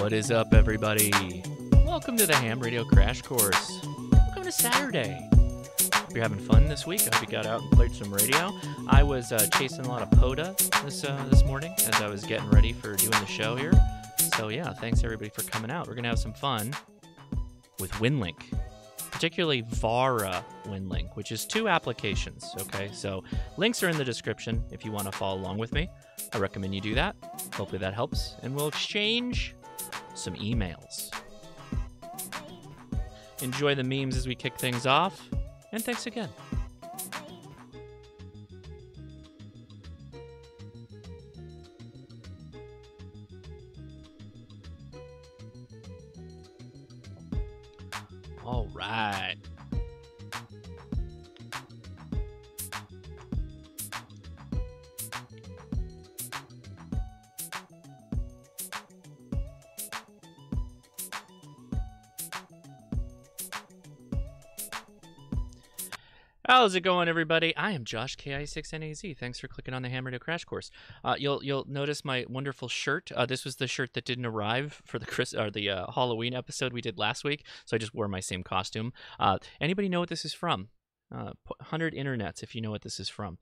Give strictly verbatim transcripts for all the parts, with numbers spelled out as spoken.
What is up, everybody? Welcome to the Ham Radio Crash Course. Welcome to Saturday. Hope you're having fun this week. I hope you got out and played some radio. I was uh, chasing a lot of POTA this uh, this morning as I was getting ready for doing the show here. So yeah, thanks everybody for coming out. We're gonna have some fun with WinLink, particularly Vara WinLink, which is two applications. Okay, so links are in the description if you want to follow along with me. I recommend you do that. Hopefully that helps, and we'll exchange some emails. Enjoy the memes as we kick things off, and thanks again. All right. How's it going, everybody? I am Josh K I six N A Z. Thanks for clicking on the Ham Radio Crash Course. Uh, you'll you'll notice my wonderful shirt. Uh, this was the shirt that didn't arrive for the Chris or the uh, Halloween episode we did last week, so I just wore my same costume. Uh, anybody know what this is from? Uh, one hundred internets if you know what this is from.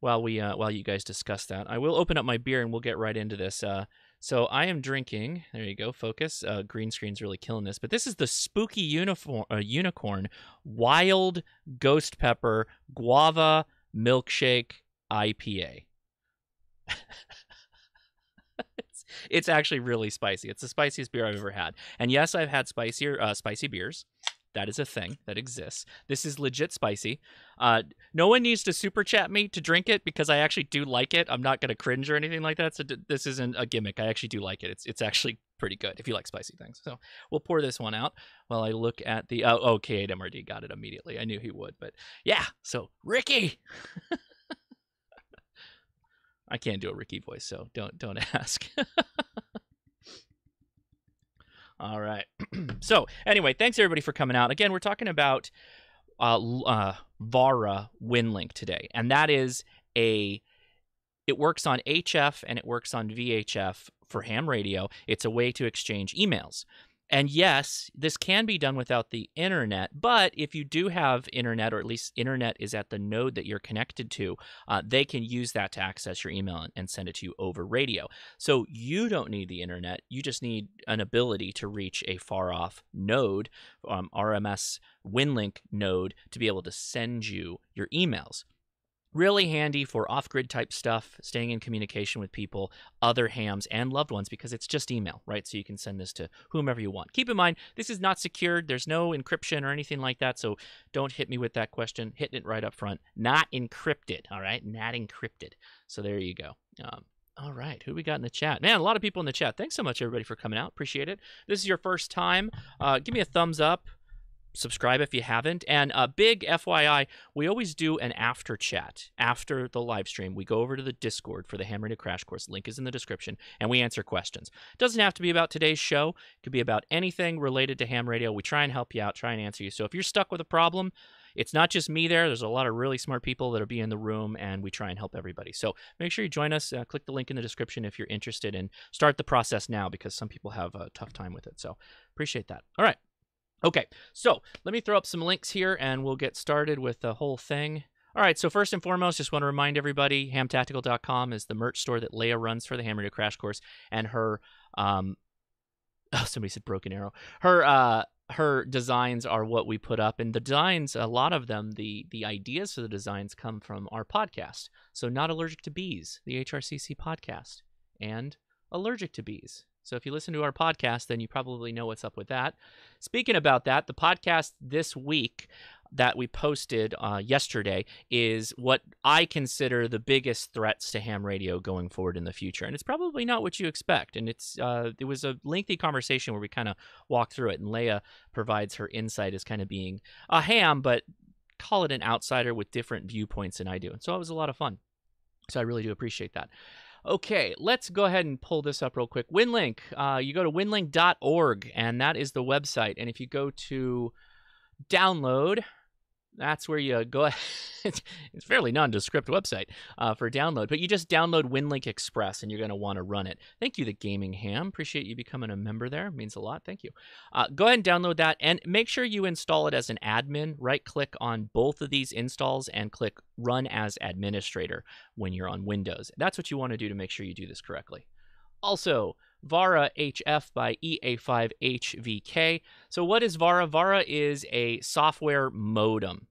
While we uh, while you guys discuss that, I will open up my beer and we'll get right into this. Uh, so I am drinking. There you go. Focus. Uh, green screen's really killing this. But this is the Spooky Uniform uh, Unicorn Wild Ghost Pepper Guava Milkshake I P A. it's, it's actually really spicy. It's the spiciest beer I've ever had. And yes, I've had spicier uh, spicy beers. That is a thing that exists. This is legit spicy. Uh, no one needs to super chat me to drink it because I actually do like it. I'm not going to cringe or anything like that. So this isn't a gimmick. I actually do like it. It's it's actually pretty good if you like spicy things. So we'll pour this one out while I look at the... Oh, oh K eight M R D got it immediately. I knew he would, but yeah. So Ricky! I can't do a Ricky voice, so don't don't ask. All right. So anyway, thanks everybody for coming out. Again, we're talking about uh, uh, Vara WinLink today, and that is a it works on H F and it works on V H F for ham radio. It's a way to exchange emails. And yes, this can be done without the internet, but if you do have internet, or at least internet is at the node that you're connected to, uh, they can use that to access your email and send it to you over radio. So you don't need the internet. You just need an ability to reach a far-off node, um, R M S WinLink node, to be able to send you your emails. Really handy for off-grid type stuff, staying in communication with people, other hams, and loved ones, because it's just email, right? So you can send this to whomever you want. Keep in mind, this is not secured. There's no encryption or anything like that, so don't hit me with that question. Hitting it right up front. Not encrypted, all right? Not encrypted. So there you go. Um, all right, who we got in the chat? Man, a lot of people in the chat. Thanks so much, everybody, for coming out. Appreciate it. This is your first time. Uh, give me a thumbs up. Subscribe if you haven't. And a big F Y I, we always do an after chat. After the live stream, we go over to the Discord for the Ham Radio Crash Course. Link is in the description, and we answer questions. It doesn't have to be about today's show. It could be about anything related to ham radio. We try and help you out, try and answer you. So if you're stuck with a problem, it's not just me there. There's a lot of really smart people that'll be in the room, and we try and help everybody. So make sure you join us. Uh, click the link in the description if you're interested, and start the process now, because some people have a tough time with it. So appreciate that. All right. Okay, so let me throw up some links here, and we'll get started with the whole thing. All right, so first and foremost, just want to remind everybody, ham tactical dot com is the merch store that Leia runs for the Ham Radio Crash Course, and her, um, oh, somebody said Broken Arrow. Her, uh, her designs are what we put up, and the designs, a lot of them, the the ideas for the designs come from our podcast. So Not Allergic to Bees, the H R C C podcast, and Allergic to Bees. So if you listen to our podcast, then you probably know what's up with that. Speaking about that, the podcast this week that we posted uh, yesterday is what I consider the biggest threats to ham radio going forward in the future. And it's probably not what you expect. And it's uh, it was a lengthy conversation where we kind of walked through it. And Leia provides her insight as kind of being a ham, but call it an outsider with different viewpoints than I do. And so it was a lot of fun. So I really do appreciate that. Okay, let's go ahead and pull this up real quick. WinLink, uh, you go to winlink dot org, and that is the website. And if you go to download, that's where you go. It's a fairly nondescript website uh, for download, but you just download WinLink Express and you're going to want to run it. Thank you, The Gaming Ham. Appreciate you becoming a member there. It means a lot. Thank you. Uh, go ahead and download that and make sure you install it as an admin. Right-click on both of these installs and click Run as Administrator when you're on Windows. That's what you want to do to make sure you do this correctly. Also, Vara H F by E A five H V K. So what is Vara? Vara is a software modem.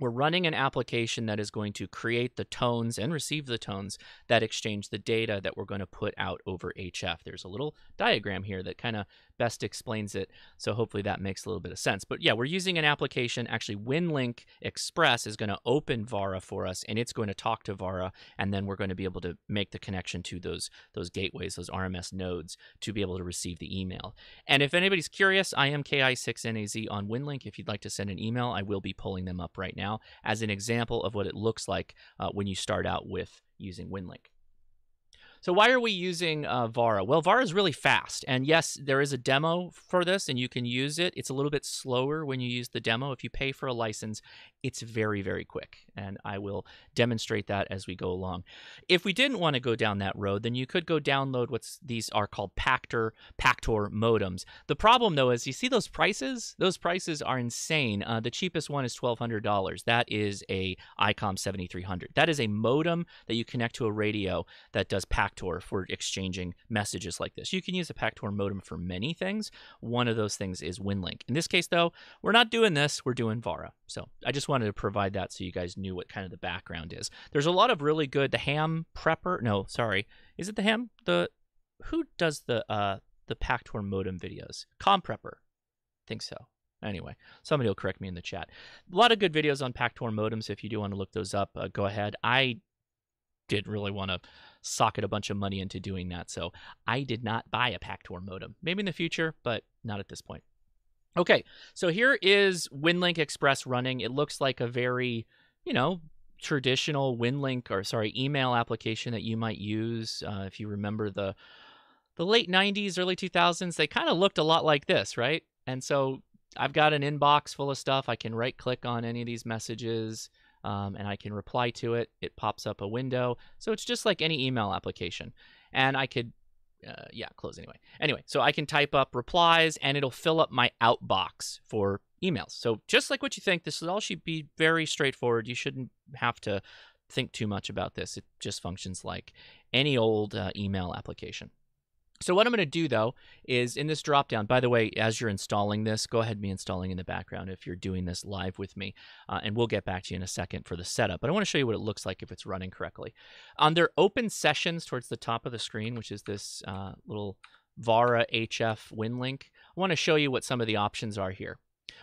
We're running an application that is going to create the tones and receive the tones that exchange the data that we're going to put out over H F. There's a little diagram here that kind of best explains it, so hopefully that makes a little bit of sense. But yeah, we're using an application. Actually, WinLink Express is going to open Vara for us, and it's going to talk to Vara, and then we're going to be able to make the connection to those, those gateways, those R M S nodes, to be able to receive the email. And if anybody's curious, I am K I six N A Z on WinLink. If you'd like to send an email, I will be pulling them up right now as an example of what it looks like uh, when you start out with using WinLink. So why are we using uh, Vara? Well, Vara is really fast. And yes, there is a demo for this, and you can use it. It's a little bit slower when you use the demo. If you pay for a license, it's very, very quick. And I will demonstrate that as we go along. If we didn't want to go down that road, then you could go download what's these are called Pactor, Pactor modems. The problem, though, is you see those prices? Those prices are insane. Uh, the cheapest one is twelve hundred dollars. That is a ICOM seventy-three hundred. That is a modem that you connect to a radio that does Pactor for exchanging messages like this. You can use a Pactor modem for many things. One of those things is WinLink. In this case, though, we're not doing this. We're doing Vara. So I just wanted to provide that so you guys knew what kind of the background is. There's a lot of really good, the Ham Prepper, no, sorry, is it the Ham? The, who does the uh, the Pactor modem videos? Com Prepper, I think so. Anyway, somebody will correct me in the chat. A lot of good videos on Pactor modems. If you do want to look those up, uh, go ahead. I didn't really want to socket a bunch of money into doing that, so I did not buy a Pactor modem. Maybe in the future, but not at this point. Okay, so here is WinLink Express running. It looks like a very, you know, traditional WinLink or sorry, email application that you might use. Uh, if you remember the the late nineties, early two thousands, they kind of looked a lot like this, right? And so I've got an inbox full of stuff. I can right-click on any of these messages, um, and I can reply to it. It pops up a window. So it's just like any email application. And I could Uh, yeah, close anyway. Anyway, so I can type up replies and it'll fill up my outbox for emails. So just like what you think, this is all should be very straightforward. You shouldn't have to think too much about this. It just functions like any old uh, email application. So what I'm going to do, though, is in this dropdown, by the way, as you're installing this, go ahead and be installing in the background if you're doing this live with me, uh, and we'll get back to you in a second for the setup. But I want to show you what it looks like if it's running correctly. On their open sessions towards the top of the screen, which is this uh, little Vara H F WinLink, I want to show you what some of the options are here.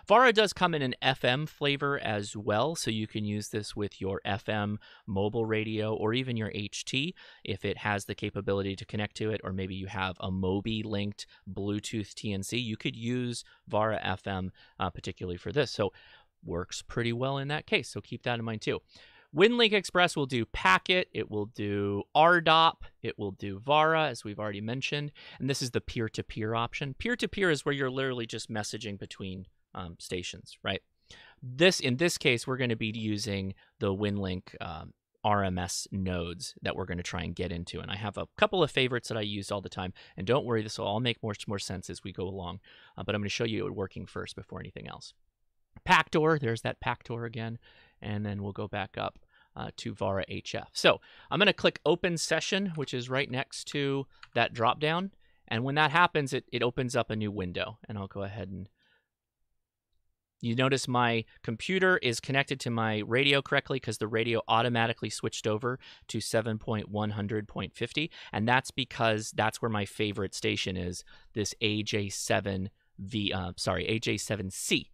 Vara does come in an F M flavor as well, so you can use this with your F M mobile radio or even your H T if it has the capability to connect to it, or maybe you have a Mobi-linked Bluetooth T N C. You could use Vara F M uh, particularly for this, so works pretty well in that case, so keep that in mind too. WinLink Express will do packet, it will do R D O P, it will do Vara, as we've already mentioned, and this is the peer-to-peer option. Peer-to-peer is where you're literally just messaging between Um, stations, right? This, in this case, we're going to be using the WinLink um, R M S nodes that we're going to try and get into. And I have a couple of favorites that I use all the time. And don't worry, this will all make much more sense as we go along. Uh, but I'm going to show you it working first before anything else. Pactor, there's that Pactor again. And then we'll go back up uh, to Vara H F. So I'm going to click Open Session, which is right next to that dropdown. And when that happens, it, it opens up a new window. And I'll go ahead and you notice my computer is connected to my radio correctly because the radio automatically switched over to seven point one hundred point fifty, and that's because that's where my favorite station is, this A J seven V, uh, sorry, A J seven C,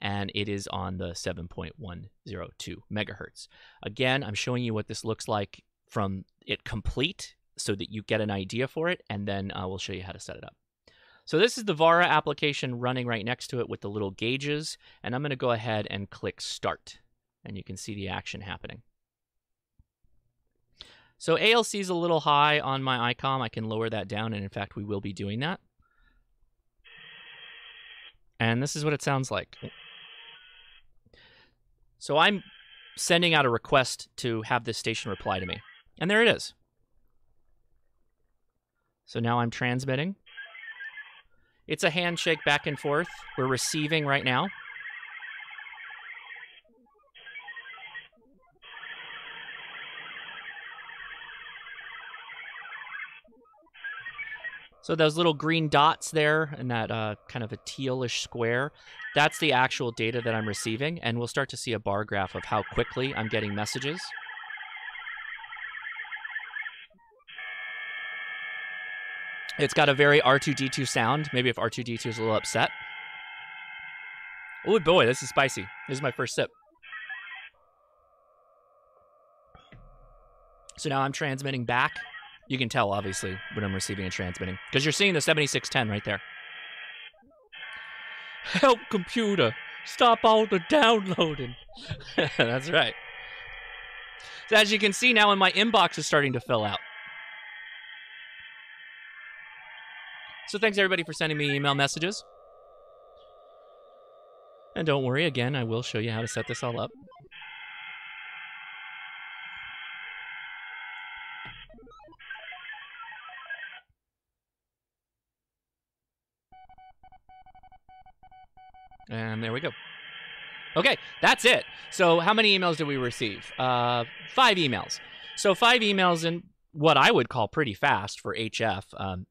and it is on the seven point one zero two megahertz. Again, I'm showing you what this looks like from it complete so that you get an idea for it, and then uh, we'll show you how to set it up. So this is the Vara application running right next to it with the little gauges, and I'm going to go ahead and click Start, and you can see the action happening. So A L C is a little high on my ICOM. I can lower that down, and in fact, we will be doing that. And this is what it sounds like. So I'm sending out a request to have this station reply to me. And there it is. So now I'm transmitting. It's a handshake back and forth. We're receiving right now. So those little green dots there and that uh, kind of a tealish square, that's the actual data that I'm receiving. And we'll start to see a bar graph of how quickly I'm getting messages. It's got a very R two D two sound. Maybe if R two D two is a little upset. Oh boy, this is spicy. This is my first sip. So now I'm transmitting back. You can tell, obviously, when I'm receiving and transmitting. Because you're seeing the seventy-six ten right there. Help, computer. Stop all the downloading. That's right. So as you can see now, in my inbox is starting to fill out. So thanks, everybody, for sending me email messages. And don't worry, again, I will show you how to set this all up. And there we go. Okay, that's it. So how many emails did we receive? Uh, five emails. So five emails in what I would call pretty fast for H F. Um,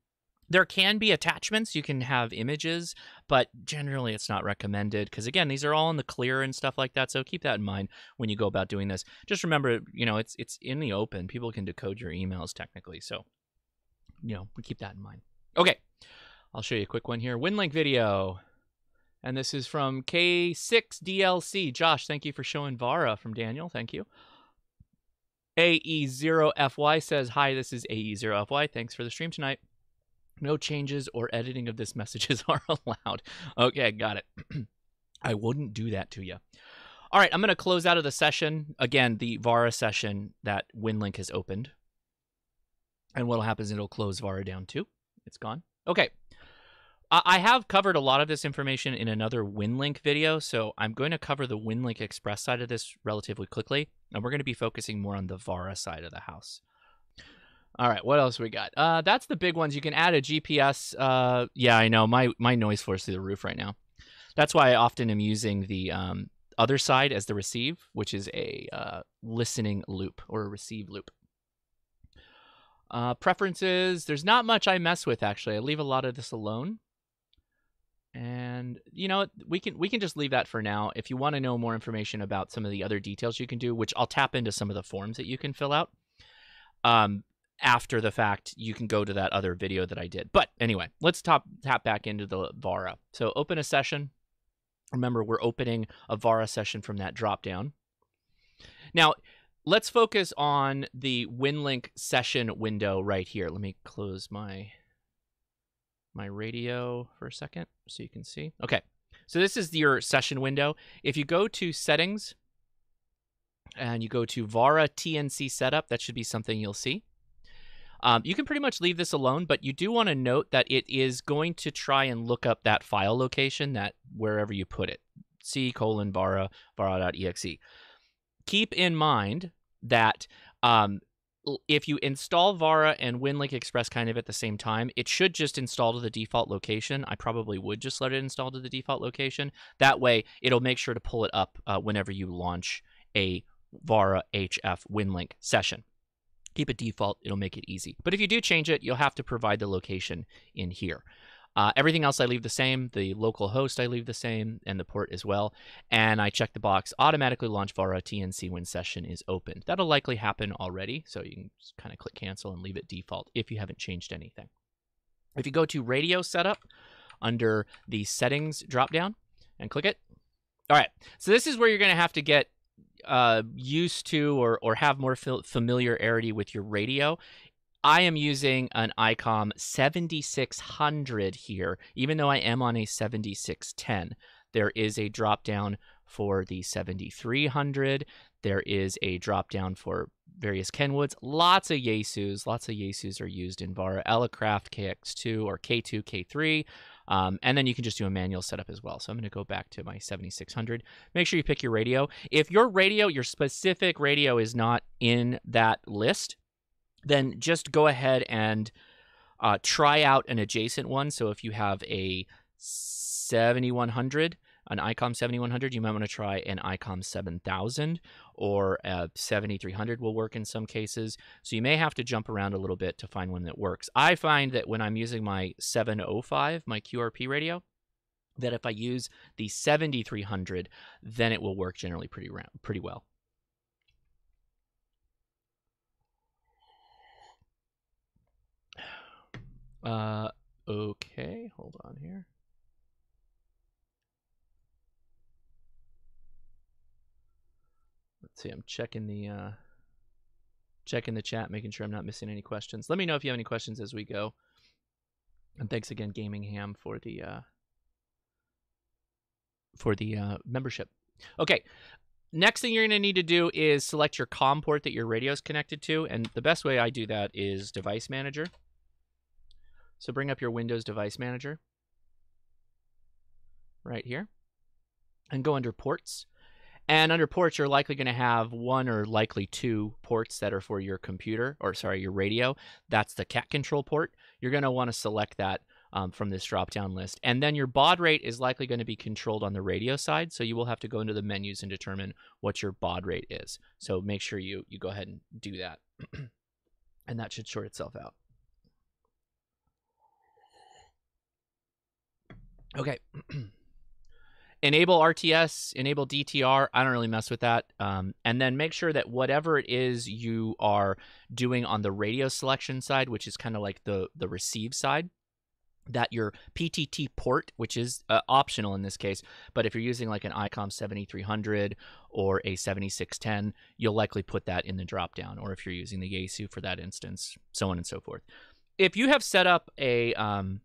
there can be attachments. You can have images, but generally it's not recommended because, again, these are all in the clear and stuff like that. So keep that in mind when you go about doing this. Just remember, you know, it's, it's in the open. People can decode your emails technically. So, you know, we keep that in mind. Okay, I'll show you a quick one here. WinLink video. And this is from K six D L C. Josh, thank you for showing Vara from Daniel. Thank you. A E zero F Y says, hi, this is A E zero F Y. Thanks for the stream tonight. No changes or editing of this messages are allowed. Okay, got it. I wouldn't do that to you. All right, I'm going to close out of the session. Again, the Vara session that WinLink has opened. And what will happen is it'll close Vara down too. It's gone. Okay. I have covered a lot of this information in another WinLink video, so I'm going to cover the WinLink Express side of this relatively quickly, and we're going to be focusing more on the Vara side of the house. All right, what else we got? Uh, that's the big ones. You can add a G P S. Uh, yeah, I know. My, my noise floor is through the roof right now. That's why I often am using the um, other side as the receive, which is a uh, listening loop or a receive loop. Uh, preferences. There's not much I mess with, actually. I leave a lot of this alone. And, you know, we can we can just leave that for now. If you want to know more information about some of the other details you can do, which I'll tap into some of the forms that you can fill out. Um, after the fact, you can go to that other video that I did. But anyway, let's top, tap back into the Vara. So open a session. Remember, we're opening a Vara session from that dropdown. Now, let's focus on the WinLink session window right here. Let me close my... my radio for a second so you can see. Okay, so this is your session window. If you go to settings and you go to Vara T N C setup, that should be something you'll see. Um, you can pretty much leave this alone, but you do want to note that it is going to try and look up that file location, that wherever you put it, C colon Vara, Vara.exe. Keep in mind that um, if you install Vara and WinLink Express kind of at the same time, it should just install to the default location. I probably would just let it install to the default location. That way, it'll make sure to pull it up uh, whenever you launch a Vara H F WinLink session. Keep it default. It'll make it easy. But if you do change it, you'll have to provide the location in here. Uh, everything else I leave the same. The local host I leave the same, and the port as well. And I check the box, automatically launch Vara T N C when session is open. That'll likely happen already, so you can just kind of click cancel and leave it default if you haven't changed anything. If you go to radio setup under the settings dropdown and click it. All right, so this is where you're going to have to get uh, used to or, or have more familiarity with your radio. I am using an ICOM seventy-six hundred here, even though I am on a seventy-six ten. There is a drop-down for the seventy-three hundred. There is a drop-down for various Kenwoods. Lots of Yaesus. Lots of Yaesus are used in Vara. Elecraft, K X two, or K two, K three. Um, and then you can just do a manual setup as well. So I'm going to go back to my seventy-six hundred. Make sure you pick your radio. If your radio, your specific radio is not in that list, then just go ahead and uh, try out an adjacent one. So if you have a seventy-one hundred, an ICOM seventy-one hundred, you might want to try an ICOM seven thousand or a seventy-three hundred will work in some cases. So you may have to jump around a little bit to find one that works. I find that when I'm using my seven oh five, my Q R P radio, that if I use the seventy-three hundred, then it will work generally pretty round, pretty well. Uh, okay, hold on here. Let's see, I'm checking the uh, checking the chat, making sure I'm not missing any questions. Let me know if you have any questions as we go. And thanks again, Gamingham, for the uh, for the uh, membership. Okay, next thing you're going to need to do is select your COM port that your radio is connected to, and the best way I do that is Device Manager. So bring up your Windows Device Manager right here, and go under Ports. And under ports, you're likely going to have one or likely two ports that are for your computer, or sorry, your radio. That's the cat control port. You're going to want to select that um, from this drop-down list. And then your baud rate is likely going to be controlled on the radio side, so you will have to go into the menus and determine what your baud rate is. So make sure you, you go ahead and do that, and that should sort itself out. Okay. Enable R T S, enable D T R. I don't really mess with that. Um, and then make sure that whatever it is you are doing on the radio selection side, which is kind of like the, the receive side, that your P T T port, which is uh, optional in this case, but if you're using like an ICOM seventy-three hundred or a seventy-six ten, you'll likely put that in the dropdown, or if you're using the Yaesu for that instance, so on and so forth. If you have set up a... Um,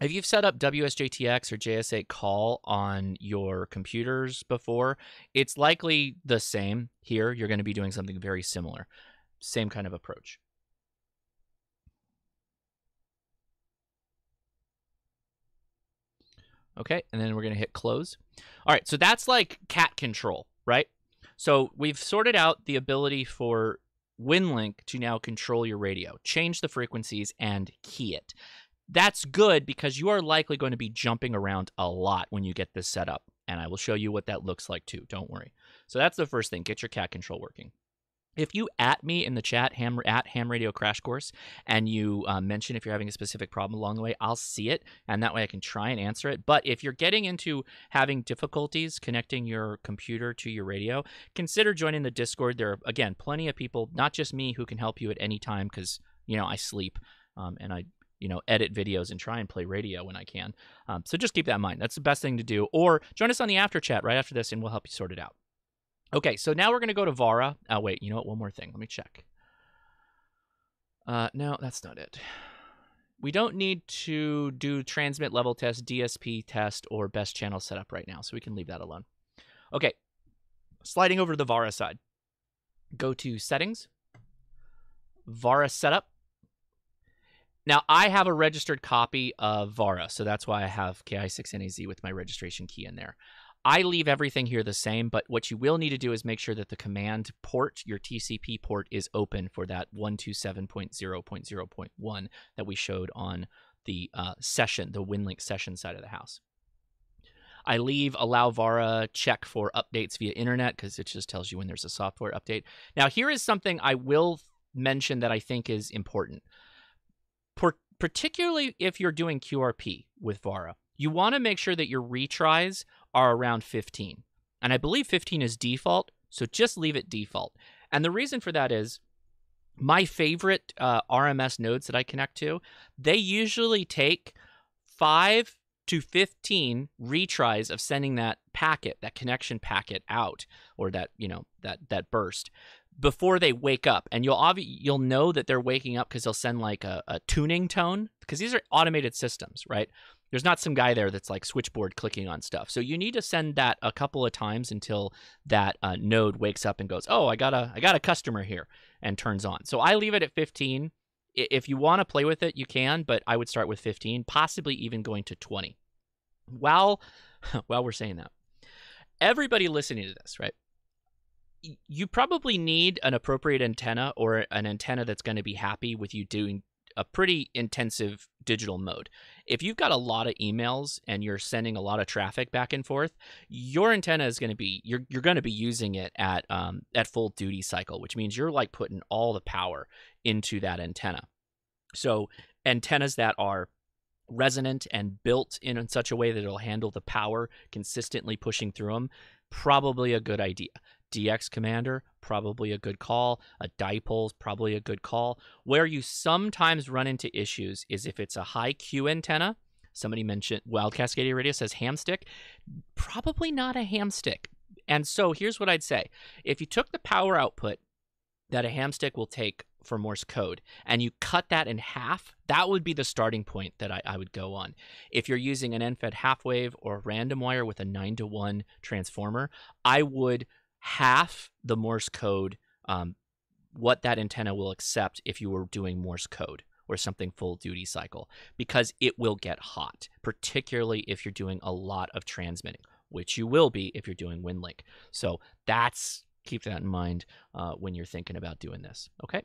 If you've set up W S J T X or J S A call on your computers before, it's likely the same here. You're going to be doing something very similar. Same kind of approach. Okay, and then we're going to hit close. All right, so that's like cat control, right? So we've sorted out the ability for WinLink to now control your radio, change the frequencies, and key it. That's good because you are likely going to be jumping around a lot when you get this set up, and I will show you what that looks like too. Don't worry. So that's the first thing. Get your cat control working. If you at me in the chat, ham, at Ham Radio Crash Course, and you uh, mention if you're having a specific problem along the way, I'll see it, and that way I can try and answer it. But if you're getting into having difficulties connecting your computer to your radio, consider joining the Discord. There are, again, plenty of people, not just me, who can help you at any time because, you know, I sleep um, and I... you know, edit videos and try and play radio when I can. Um, so just keep that in mind. That's the best thing to do. Or join us on the after chat right after this, and we'll help you sort it out. Okay, so now we're going to go to Vara. Oh, wait, you know what? One more thing. Let me check. Uh, no, that's not it. We don't need to do transmit level test, D S P test, or best channel setup right now, so we can leave that alone. Okay, sliding over to the Vara side. Go to Settings, Vara Setup. Now, I have a registered copy of Vara, so that's why I have K I six N A Z with my registration key in there. I leave everything here the same, but what you will need to do is make sure that the command port, your T C P port, is open for that one twenty-seven dot zero dot zero dot one that we showed on the uh, session, the WinLink session side of the house. I leave allow Vara check for updates via internet because it just tells you when there's a software update. Now, here is something I will mention that I think is important. Particularly if you're doing Q R P with Vara, you want to make sure that your retries are around fifteen. And I believe fifteen is default, so just leave it default. And the reason for that is my favorite uh, R M S nodes that I connect to, they usually take five to fifteen retries of sending that packet, that connection packet out, or that, you know, that, that burst, before they wake up. And you'll obviously you'll know that they're waking up because they'll send like a, a tuning tone, because these are automated systems, right? There's not some guy there that's like switchboard clicking on stuff. So you need to send that a couple of times until that uh, node wakes up and goes, oh, I got a I got a customer here, and turns on. So I leave it at fifteen If you want to play with it, you can, but I would start with fifteen, possibly even going to twenty. While, while we're saying that, everybody listening to this, right? You probably need an appropriate antenna, or an antenna that's going to be happy with you doing a pretty intensive digital mode. If you've got a lot of emails and you're sending a lot of traffic back and forth, your antenna is going to be, you're, you're going to be using it at, um, at full duty cycle, which means you're like putting all the power into that antenna. So antennas that are resonant and built in in such a way that it'll handle the power consistently pushing through them, probably a good idea. D X Commander, probably a good call. A dipole, probably a good call. Where you sometimes run into issues is if it's a high Q antenna. Somebody mentioned Wild Cascadia Radio says hamstick. Probably not a hamstick. And so here's what I'd say. If you took the power output that a hamstick will take for Morse code and you cut that in half, that would be the starting point that I, I would go on. If you're using an N F E D half wave or random wire with a nine to one transformer, I would half the Morse code, um, what that antenna will accept if you were doing Morse code or something full duty cycle, because it will get hot, particularly if you're doing a lot of transmitting, which you will be if you're doing WinLink. So that's, keep that in mind uh, when you're thinking about doing this. Okay.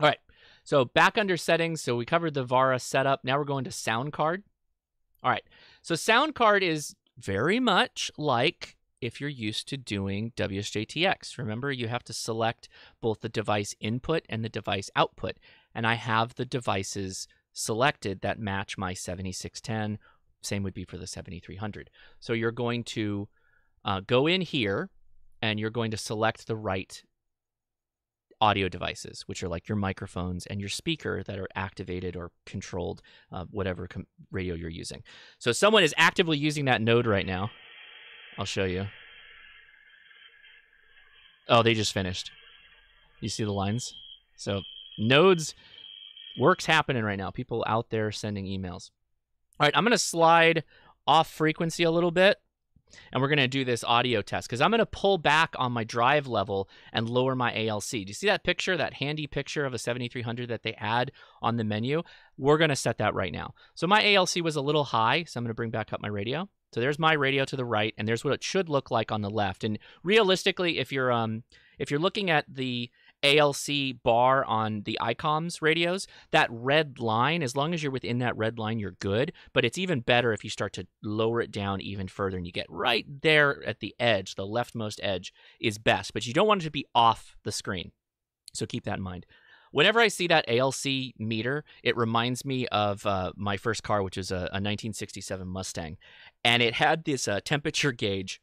All right. So back under settings. So we covered the VARA setup. Now we're going to sound card. All right. So sound card is very much like if you're used to doing W S J T X. Remember, you have to select both the device input and the device output. And I have the devices selected that match my seventy-six ten. Same would be for the seventy-three hundred. So you're going to uh, go in here and you're going to select the right audio devices, which are like your microphones and your speaker that are activated or controlled, uh, whatever com radio you're using. So someone is actively using that node right now. I'll show you. Oh, they just finished. You see the lines? So nodes, work's happening right now. People out there sending emails. All right, I'm going to slide off frequency a little bit, and we're going to do this audio test because I'm going to pull back on my drive level and lower my A L C. Do you see that picture, that handy picture of a seventy-three hundred that they add on the menu? We're going to set that right now. So my A L C was a little high, so I'm going to bring back up my radio. So there's my radio to the right, and there's what it should look like on the left. And realistically, if you're um, if you're looking at the A L C bar on the ICOMS radios, that red line, as long as you're within that red line, you're good. But it's even better if you start to lower it down even further, and you get right there at the edge. The leftmost edge is best, but you don't want it to be off the screen. So keep that in mind. Whenever I see that A L C meter, it reminds me of uh, my first car, which is a, a nineteen sixty-seven Mustang. And it had this uh, temperature gauge.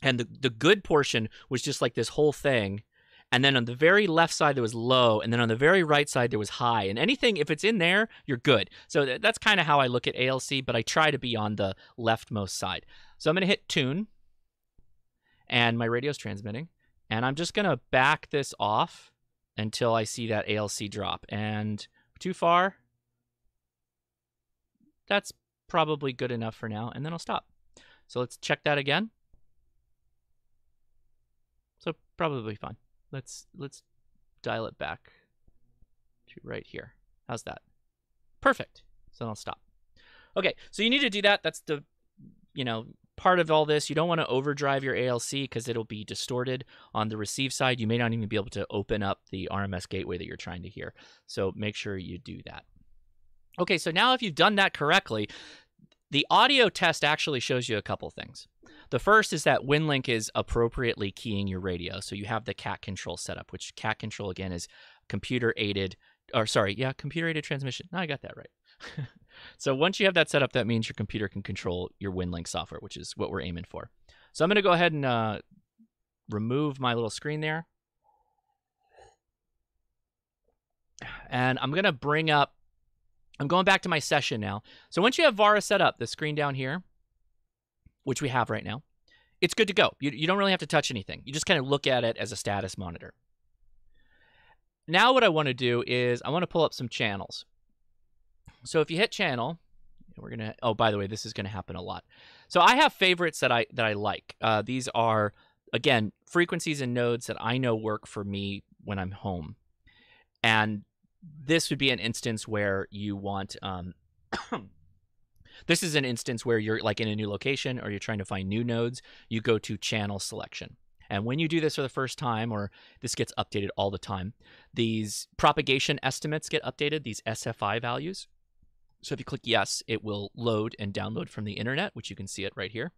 And the, the good portion was just like this whole thing. And then on the very left side, there was low. And then on the very right side, there was high. And anything, if it's in there, you're good. So th that's kind of how I look at A L C, but I try to be on the leftmost side. So I'm going to hit tune. And my radio's transmitting. And I'm just going to back this off until I see that A L C drop. And too far, that's probably good enough for now, and then I'll stop. So let's check that again. So probably fine. Let's let's dial it back to right here. How's that? Perfect. So then I'll stop. Okay, so you need to do that. That's the, you know, part of all this. You don't want to overdrive your A L C because it'll be distorted on the receive side. You may not even be able to open up the R M S gateway that you're trying to hear. So make sure you do that. Okay, so now if you've done that correctly, the audio test actually shows you a couple things. The first is that WinLink is appropriately keying your radio. So you have the cat control setup, which cat control, again, is computer-aided, or sorry, yeah, computer-aided transmission. No, I got that right. So once you have that set up, that means your computer can control your WinLink software, which is what we're aiming for. So I'm going to go ahead and uh, remove my little screen there. And I'm going to bring up, I'm going back to my session now. So once you have VARA set up, the screen down here, which we have right now, it's good to go. You, you don't really have to touch anything. You just kind of look at it as a status monitor. Now what I want to do is I want to pull up some channels. So if you hit channel, we're going to, oh, by the way, this is going to happen a lot. So I have favorites that I, that I like. Uh, these are, again, frequencies and nodes that I know work for me when I'm home. And this would be an instance where you want, um, this is an instance where you're like in a new location or you're trying to find new nodes, you go to channel selection. And when you do this for the first time, or this gets updated all the time, these propagation estimates get updated, these S F I values. So if you click yes, it will load and download from the internet, which you can see it right here.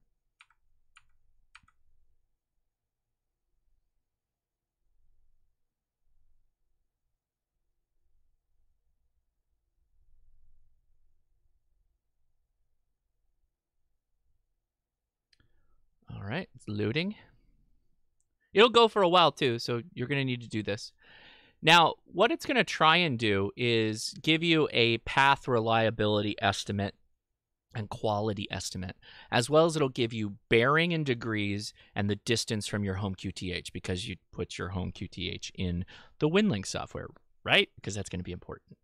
All right, it's loading. It'll go for a while too, so you're going to need to do this. Now, what it's going to try and do is give you a path reliability estimate and quality estimate, as well as it'll give you bearing in degrees and the distance from your home Q T H, because you put your home Q T H in the WinLink software, right? Because that's going to be important.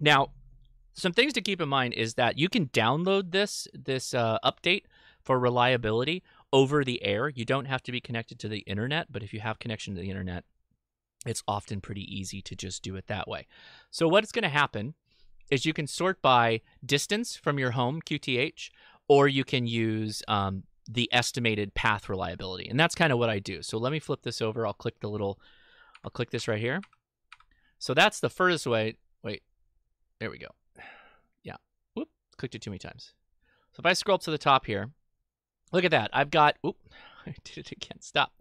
Now, some things to keep in mind is that you can download this, this uh, update for reliability over the air. You don't have to be connected to the internet, but if you have connection to the internet, it's often pretty easy to just do it that way. So what's going to happen is you can sort by distance from your home Q T H, or you can use um, the estimated path reliability. And that's kind of what I do. So let me flip this over. I'll click the little, I'll click this right here. So that's the furthest way. Wait, there we go. Yeah. Whoop, clicked it too many times. So if I scroll up to the top here, look at that. I've got, oop, I did it again. Stop.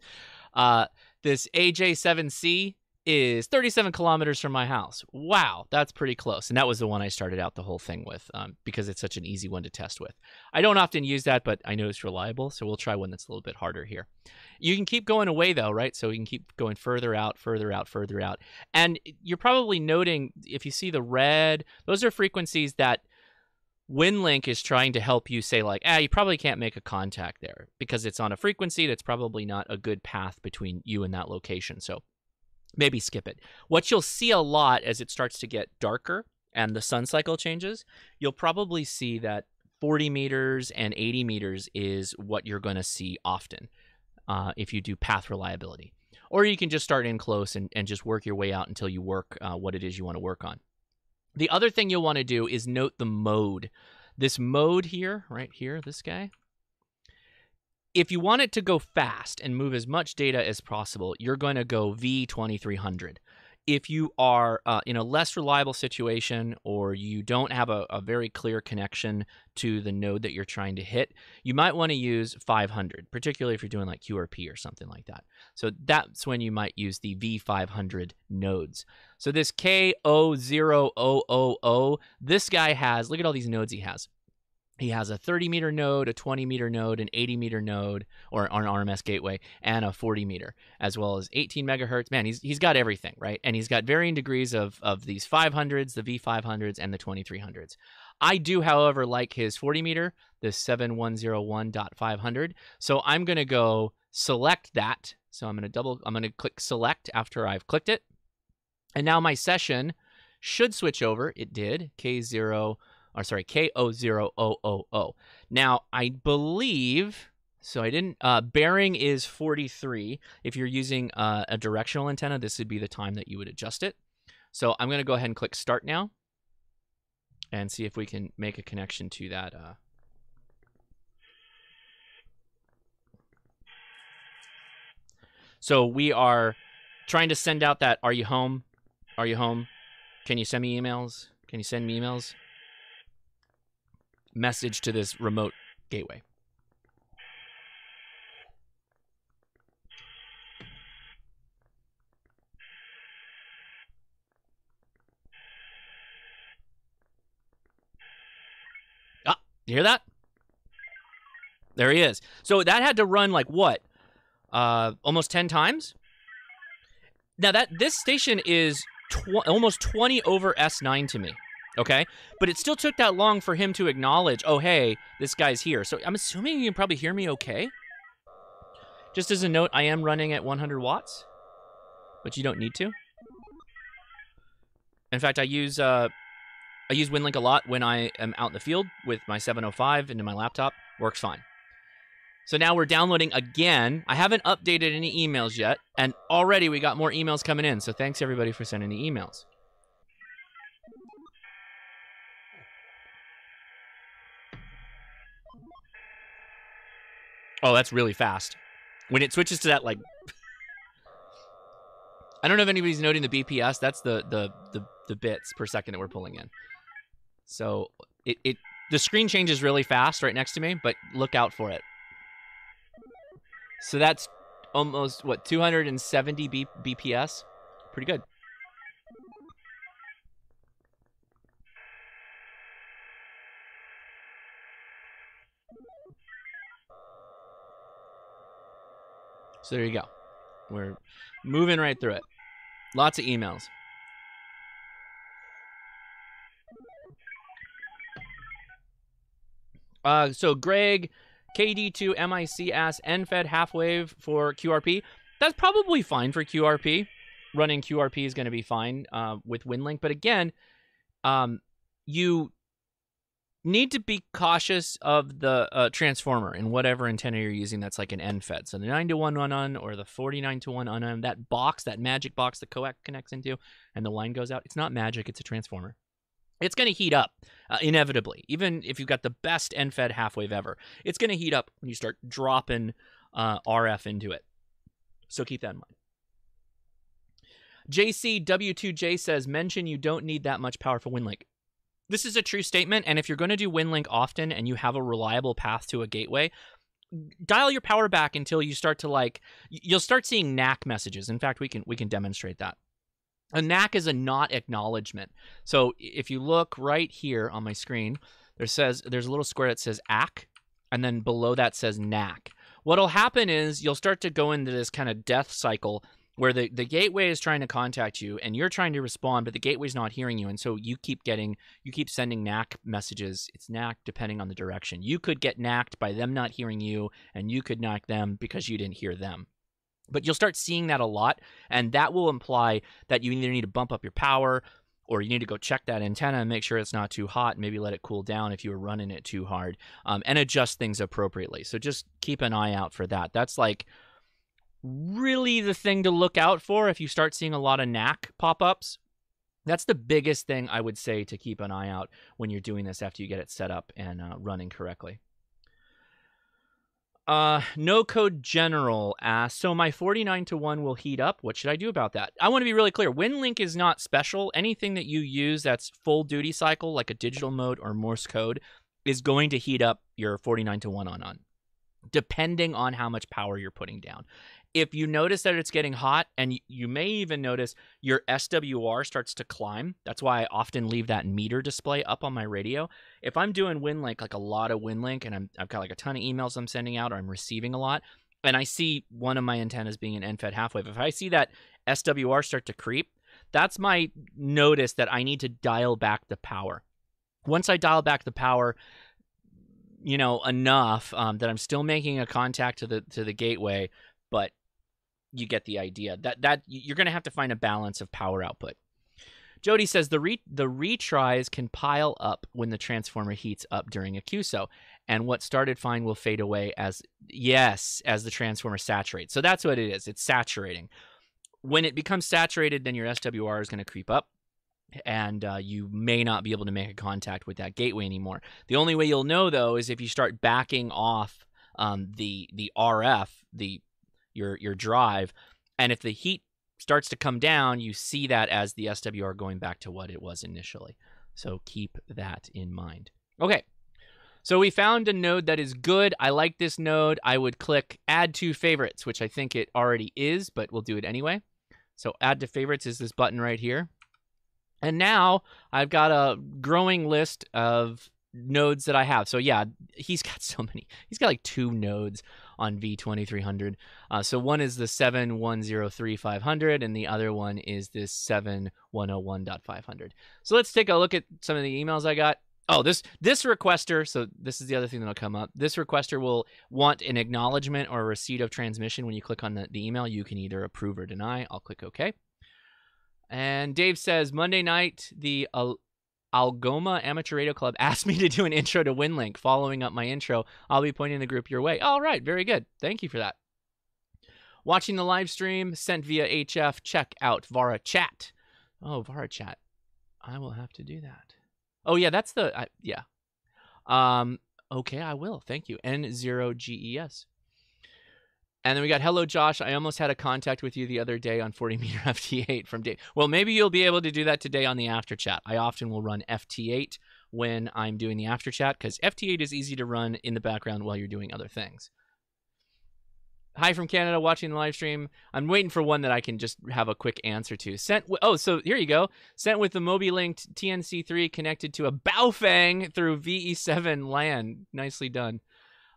Uh, this A J seven C is thirty-seven kilometers from my house. Wow, that's pretty close. And that was the one I started out the whole thing with, um, because it's such an easy one to test with. I don't often use that, but I know it's reliable, so we'll try one that's a little bit harder here. You can keep going away though, right? So you can keep going further out, further out, further out. And you're probably noting, if you see the red, those are frequencies that WinLink is trying to help you say like, ah, you probably can't make a contact there because it's on a frequency that's probably not a good path between you and that location. So maybe skip it. What you'll see a lot as it starts to get darker and the sun cycle changes, you'll probably see that forty meters and eighty meters is what you're going to see often uh, if you do path reliability. Or you can just start in close and, and just work your way out until you work uh, what it is you want to work on. The other thing you'll want to do is note the mode. This mode here, right here, this guy. If you want it to go fast and move as much data as possible, you're going to go V twenty-three hundred. If you are uh, in a less reliable situation or you don't have a, a very clear connection to the node that you're trying to hit, you might want to use five hundred, particularly if you're doing like Q R P or something like that. So that's when you might use the V five hundred nodes. So this K zero zero zero zero zero, this guy has, look at all these nodes he has. He has a thirty meter node, a twenty meter node, an eighty meter node, or an R M S gateway, and a forty meter, as well as eighteen megahertz. Man, he's he's got everything, right? And he's got varying degrees of of these five hundreds, the V five hundreds, and the twenty-three hundreds. I do, however, like his forty meter, the seventy-one oh one point five hundred. So I'm going to go select that. So I'm going to double. I'm going to click select after I've clicked it, and now my session should switch over. It did. K zero. Or sorry, K zero zero zero zero zero. Now, I believe, so I didn't, uh, bearing is forty-three. If you're using uh, a directional antenna, this would be the time that you would adjust it. So I'm going to go ahead and click start now and see if we can make a connection to that. Uh... So we are trying to send out that, are you home? Are you home? Can you send me emails? Can you send me emails? Message to this remote gateway. Ah, you hear that? There he is. So that had to run like what? Uh, almost ten times? Now that this station is tw- almost twenty over S nine to me. Okay, but it still took that long for him to acknowledge, oh, hey, this guy's here. So I'm assuming you can probably hear me okay. Just as a note, I am running at one hundred watts, but you don't need to. In fact, I use uh, I use WinLink a lot when I am out in the field with my seven oh five into my laptop. Works fine. So now we're downloading again. I haven't updated any emails yet, and already we got more emails coming in. So thanks everybody for sending the emails. Oh, that's really fast. When it switches to that, like, I don't know if anybody's noting the B P S. That's the the the, the bits per second that we're pulling in. So it, it the screen changes really fast right next to me, but look out for it. So that's almost, what, two hundred seventy B P S? Pretty good. So there you go. We're moving right through it. Lots of emails. Uh, so Greg, K D two M I C asks, N F E D half wave for Q R P. That's probably fine for Q R P. Running Q R P is going to be fine uh, with WinLink. But again, um, you need to be cautious of the uh, transformer in whatever antenna you're using that's like an N F E D. So the nine to one unon or the forty-nine to one unon, that box, that magic box the coax connects into and the line goes out, it's not magic, it's a transformer. It's going to heat up uh, inevitably, even if you've got the best N F E D half-wave ever. It's going to heat up when you start dropping uh, R F into it. So keep that in mind. J C W two J says, mention you don't need that much power for WinLink. This is a true statement, and if you're going to do WinLink often and you have a reliable path to a gateway, dial your power back until you start to, like, you'll start seeing N A C messages. In fact, we can we can demonstrate that. A N A C is a not acknowledgement. So if you look right here on my screen, there says there's a little square that says A C, and then below that says N A C. What'll happen is you'll start to go into this kind of death cycle where the, the gateway is trying to contact you and you're trying to respond, but the gateway's not hearing you. And so you keep getting, you keep sending N A C messages. It's N A C depending on the direction. You could get N A C'd by them not hearing you, and you could N A C them because you didn't hear them. But you'll start seeing that a lot, and that will imply that you either need to bump up your power or you need to go check that antenna and make sure it's not too hot, maybe let it cool down if you were running it too hard, um, and adjust things appropriately. So just keep an eye out for that. That's like really the thing to look out for if you start seeing a lot of N A C pop-ups. That's the biggest thing I would say to keep an eye out when you're doing this after you get it set up and uh, running correctly. Uh, no Code General asks, so my forty-nine to one will heat up. What should I do about that? I want to be really clear. WinLink is not special. Anything that you use that's full duty cycle, like a digital mode or Morse code, is going to heat up your forty-nine to one on on, depending on how much power you're putting down. If you notice that it's getting hot, and you may even notice your S W R starts to climb, that's why I often leave that meter display up on my radio. If I'm doing WinLink, like a lot of WinLink, and I'm, I've got like a ton of emails I'm sending out or I'm receiving a lot, and I see one of my antennas being an N F E D half wave, if I see that S W R start to creep, that's my notice that I need to dial back the power. Once I dial back the power, you know, enough um, that I'm still making a contact to the to the gateway, but you get the idea that that you're going to have to find a balance of power output. Jody says the re the retries can pile up when the transformer heats up during a Q S O, and what started fine will fade away as yes as the transformer saturates. So that's what it is. It's saturating. When it becomes saturated, then your S W R is going to creep up, and uh, you may not be able to make a contact with that gateway anymore. The only way you'll know though is if you start backing off um, the the R F the Your, your drive, and if the heat starts to come down, you see that as the S W R going back to what it was initially. So keep that in mind. Okay, so we found a node that is good. I like this node. I would click add to favorites, which I think it already is, but we'll do it anyway. So add to favorites is this button right here. And now I've got a growing list of nodes that I have. So yeah, he's got so many. He's got like two nodes on V twenty-three hundred. Uh, so one is the seven one zero three five hundred, and the other one is this seven one zero one dot five hundred. So let's take a look at some of the emails I got. Oh, this this requester, so this is the other thing that'll come up. This requester will want an acknowledgement or a receipt of transmission. When you click on the, the email, you can either approve or deny. I'll click OK. And Dave says, Monday night, the Algoma Amateur Radio Club asked me to do an intro to WinLink. Following up my intro, I'll be pointing the group your way. All right, very good. Thank you for that. Watching the live stream, sent via H F, check out Vara Chat. Oh, Vara Chat. I will have to do that. Oh, yeah, that's the... I, yeah. Um, okay, I will. Thank you. N zero G E S. And then we got, hello, Josh. I almost had a contact with you the other day on forty meter F T eight from Dave. Well, maybe you'll be able to do that today on the after chat. I often will run F T eight when I'm doing the after chat because F T eight is easy to run in the background while you're doing other things. Hi from Canada, watching the live stream. I'm waiting for one that I can just have a quick answer to. Sent. Oh, so here you go. Sent with the Mobi-linked T N C three connected to a Baofeng through V E seven LAN. Nicely done.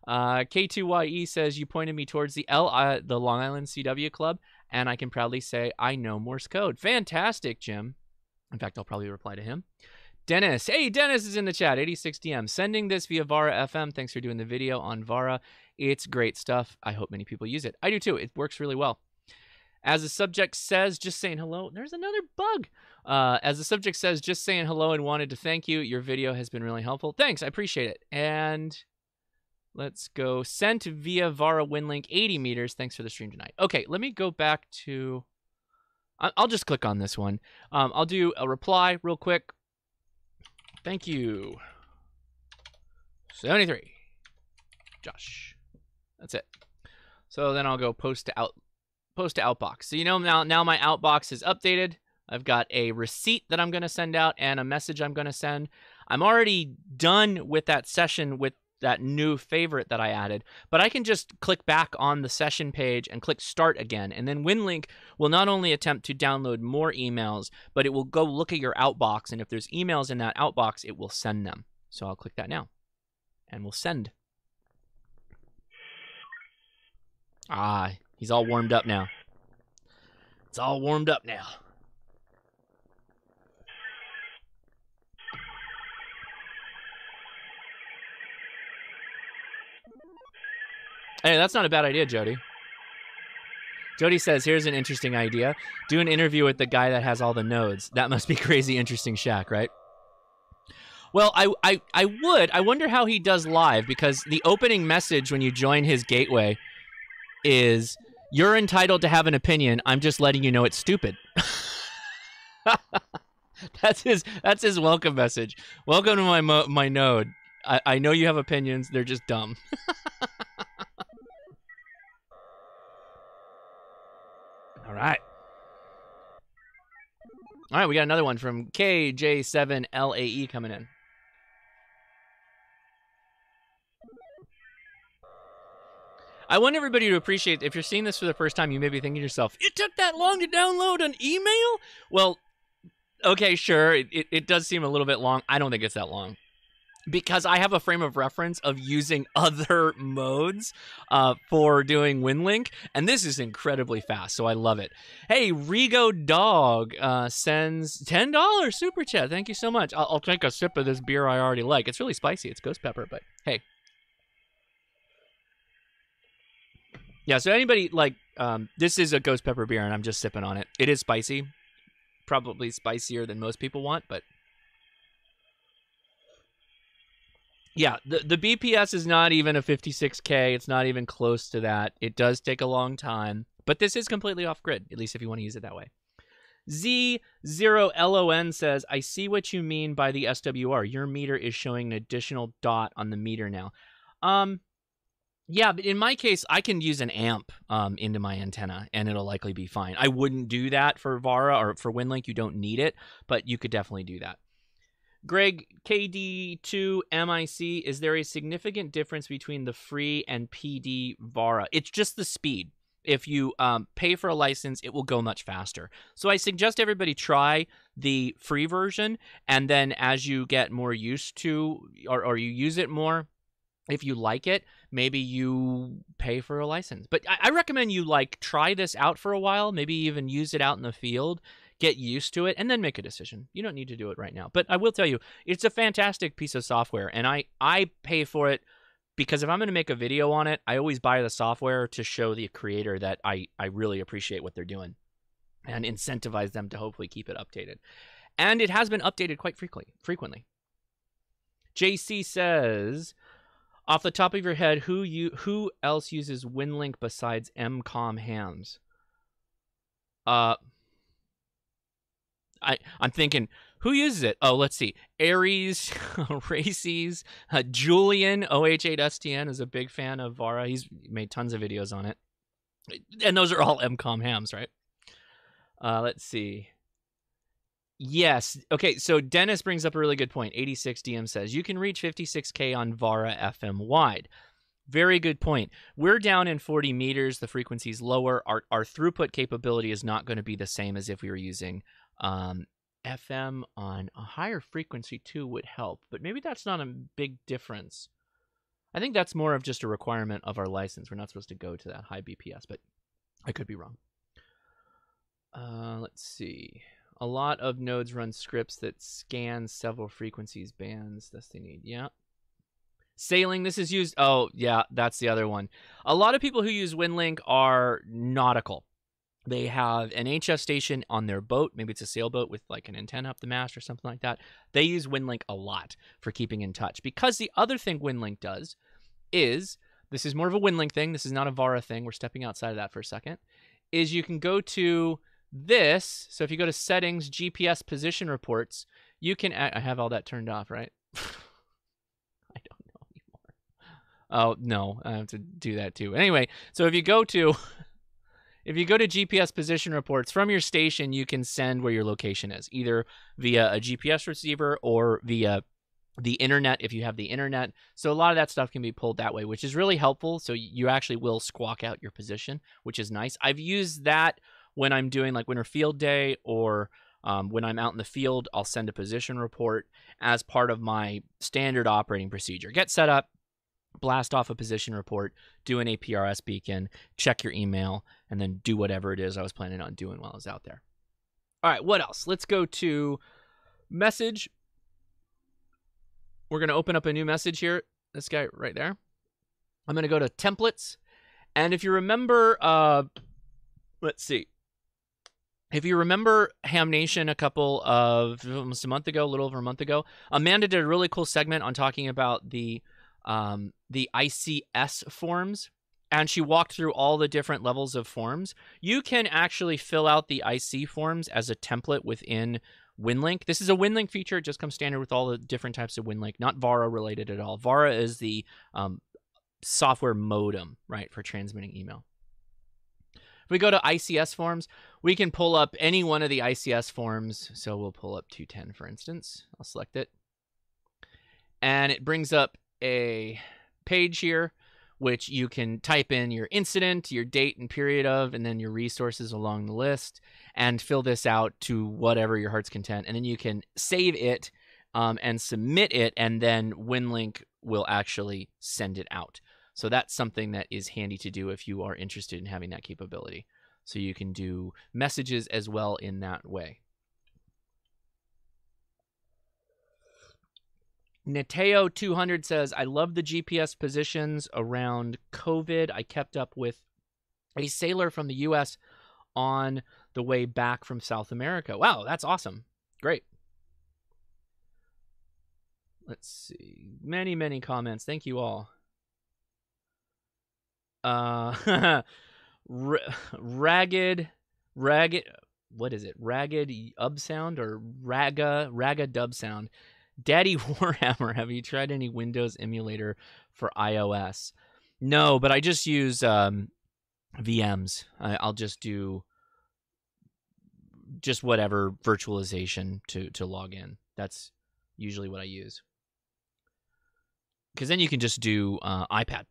Uh, K two Y E says, you pointed me towards the L, uh, the Long Island C W Club, and I can proudly say I know Morse code. Fantastic, Jim. In fact, I'll probably reply to him. Dennis. Hey, Dennis is in the chat. eighty-six D M. Sending this via Vara F M. Thanks for doing the video on Vara. It's great stuff. I hope many people use it. I do too. It works really well. As the subject says, just saying hello. There's another bug. Uh, as the subject says, just saying hello and wanted to thank you. Your video has been really helpful. Thanks. I appreciate it. And let's go. Sent via Vara WinLink eighty meters. Thanks for the stream tonight. Okay, let me go back to... I'll just click on this one. Um, I'll do a reply real quick. Thank you. seventy-three. Josh. That's it. So then I'll go post to out, post to outbox. So you know now, now my outbox is updated. I've got a receipt that I'm going to send out and a message I'm going to send. I'm already done with that session with that new favorite that I added, but I can just click back on the session page and click start again. And then WinLink will not only attempt to download more emails, but it will go look at your outbox. And if there's emails in that outbox, it will send them. So I'll click that now and we'll send. Ah, he's all warmed up now. It's all warmed up now. Hey, that's not a bad idea, Jody. Jody says, here's an interesting idea. Do an interview with the guy that has all the nodes. That must be crazy interesting Shaq, right? Well, I, I, I would. I wonder how he does live, because the opening message when you join his gateway is, you're entitled to have an opinion. I'm just letting you know it's stupid. That's his that's his welcome message. Welcome to my mo my node. I, I know you have opinions. They're just dumb. All right. All right, we got another one from K J seven L A E coming in. I want everybody to appreciate, if you're seeing this for the first time, you may be thinking to yourself, it took that long to download an email? Well, okay, sure, it, it, it does seem a little bit long. I don't think it's that long, because I have a frame of reference of using other modes uh, for doing WinLink, and this is incredibly fast, so I love it. Hey, Rigo Dog uh, sends ten dollar super chat. Thank you so much. I'll, I'll take a sip of this beer I already like. It's really spicy. It's ghost pepper, but hey. Yeah, so anybody, like, um, this is a ghost pepper beer, and I'm just sipping on it. It is spicy. Probably spicier than most people want, but... Yeah, the, the B P S is not even a fifty-six K. It's not even close to that. It does take a long time, but this is completely off-grid, at least if you want to use it that way. Z zero L O N says, I see what you mean by the S W R. Your meter is showing an additional dot on the meter now. Um, yeah, but in my case, I can use an amp um, into my antenna, and it'll likely be fine. I wouldn't do that for Vara or for WinLink. You don't need it, but you could definitely do that. Greg, K D two M I C, is there a significant difference between the free and P D Vara? It's just the speed. If you um, pay for a license, it will go much faster. So I suggest everybody try the free version, and then as you get more used to, or, or you use it more, if you like it, maybe you pay for a license. But I, I recommend you like try this out for a while, maybe even use it out in the field. Get used to it, and then make a decision. You don't need to do it right now. But I will tell you, it's a fantastic piece of software, and I, I pay for it because if I'm going to make a video on it, I always buy the software to show the creator that I, I really appreciate what they're doing and incentivize them to hopefully keep it updated. and it has been updated quite frequently. Frequently. J C says, off the top of your head, who you who else uses WinLink besides M COM hams? Uh, I I'm thinking who uses it. Oh, let's see. Aries, Races, uh, Julian O H eight S T N is a big fan of Vara. He's made tons of videos on it, and those are all M COM hams, right? Uh, let's see. Yes. Okay, so Dennis brings up a really good point. eighty-six D M says, you can reach fifty-six K on Vara F M wide. Very good point. We're down in forty meters. The frequency's lower. Our, our throughput capability is not going to be the same as if we were using um, F M on a higher frequency, too, would help. But maybe that's not a big difference. I think that's more of just a requirement of our license. We're not supposed to go to that high B P S, but I could be wrong. Uh, let's see. A lot of nodes run scripts that scan several frequencies bands. That's they need. Yeah. Sailing, this is used. Oh, yeah, that's the other one. A lot of people who use WinLink are nautical. They have an H F station on their boat. Maybe it's a sailboat with like an antenna up the mast or something like that. They use WinLink a lot for keeping in touch, because the other thing WinLink does is, this is more of a WinLink thing. This is not a Vara thing. We're stepping outside of that for a second. Is you can go to this, so if you go to settings, G P S position reports, you can, I have all that turned off, right? I don't know anymore. Oh, no, I have to do that too. Anyway, so if you go to, if you go to G P S position reports from your station, you can send where your location is, either via a G P S receiver or via the internet, if you have the internet. So a lot of that stuff can be pulled that way, which is really helpful. So you actually will squawk out your position, which is nice. I've used that when I'm doing like winter field day, or um, when I'm out in the field, I'll send a position report as part of my standard operating procedure. Get set up, blast off a position report, do an A P R S beacon, check your email, and then do whatever it is I was planning on doing while I was out there. All right, what else? Let's go to message. We're going to open up a new message here. This guy right there. I'm going to go to templates. And if you remember, uh, let's see. If you remember Ham Nation a couple of, almost a month ago, a little over a month ago, Amanda did a really cool segment on talking about the um, the I C S forms, and she walked through all the different levels of forms. You can actually fill out the I C forms as a template within WinLink. This is a WinLink feature. It just comes standard with all the different types of WinLink, not Vara related at all. Vara is the um, software modem, right, for transmitting email. If we go to I C S forms, we can pull up any one of the I C S forms. So we'll pull up two ten, for instance. I'll select it. And it brings up a page here, which you can type in your incident, your date and period of, and then your resources along the list, and fill this out to whatever your heart's content. And then you can save it um, and submit it, and then WinLink will actually send it out. So that's something that is handy to do if you are interested in having that capability. So you can do messages as well in that way. Nateo two hundred says, I love the G P S positions around COVID. I kept up with a sailor from the U S on the way back from South America. Wow, that's awesome. Great. Let's see. Many, many comments. Thank you all. Uh, ragged, ragged, what is it? Ragged Ub Sound or Raga, Raga Dub Sound. Daddy Warhammer, have you tried any Windows emulator for iOS? No, but I just use um, V Ms. I, I'll just do just whatever virtualization to, to log in. That's usually what I use. Because then you can just do uh, iPad.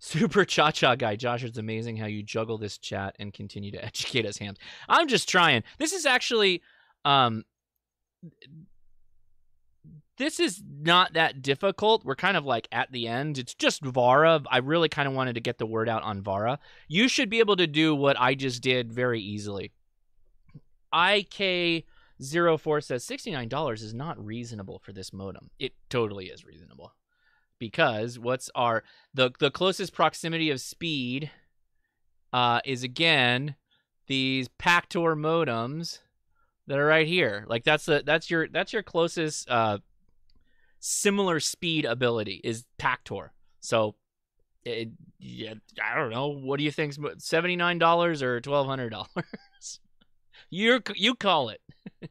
Super Cha Cha Guy, Josh, it's amazing how you juggle this chat and continue to educate us hams. I'm just trying. This is actually, um, this is not that difficult. We're kind of like at the end. It's just Vara. I really kind of wanted to get the word out on Vara. You should be able to do what I just did very easily. I K zero four says sixty-nine dollars is not reasonable for this modem. It totally is reasonable. Because what's our the the closest proximity of speed uh, is again these Pactor modems that are right here. Like that's the that's your that's your closest uh similar speed ability is Pactor. So it, yeah, I don't know. What do you think? seventy-nine dollars or twelve hundred dollars? Your you call it.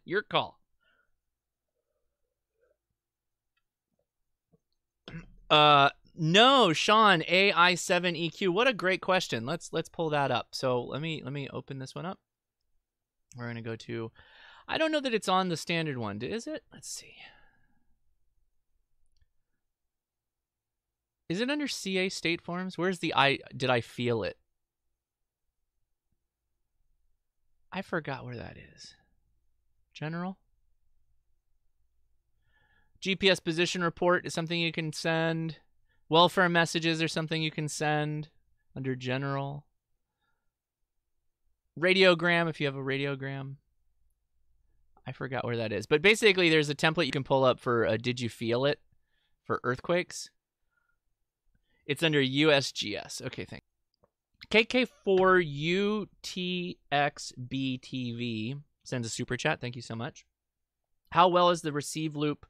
Your call. Uh no, Sean, A I seven E Q. What a great question. Let's let's pull that up. So let me let me open this one up. We're gonna go to, I don't know that it's on the standard one, is it? Let's see. Is it under C A state forms? Where's the I did I feel it? I forgot where that is. General? G P S position report is something you can send. Welfare messages are something you can send under general. Radiogram, if you have a radiogram. I forgot where that is. But basically, there's a template you can pull up for uh, Did You Feel It for earthquakes. It's under U S G S. Okay, thanks. K K four U T X B T V sends a super chat. Thank you so much. How well is the receive loop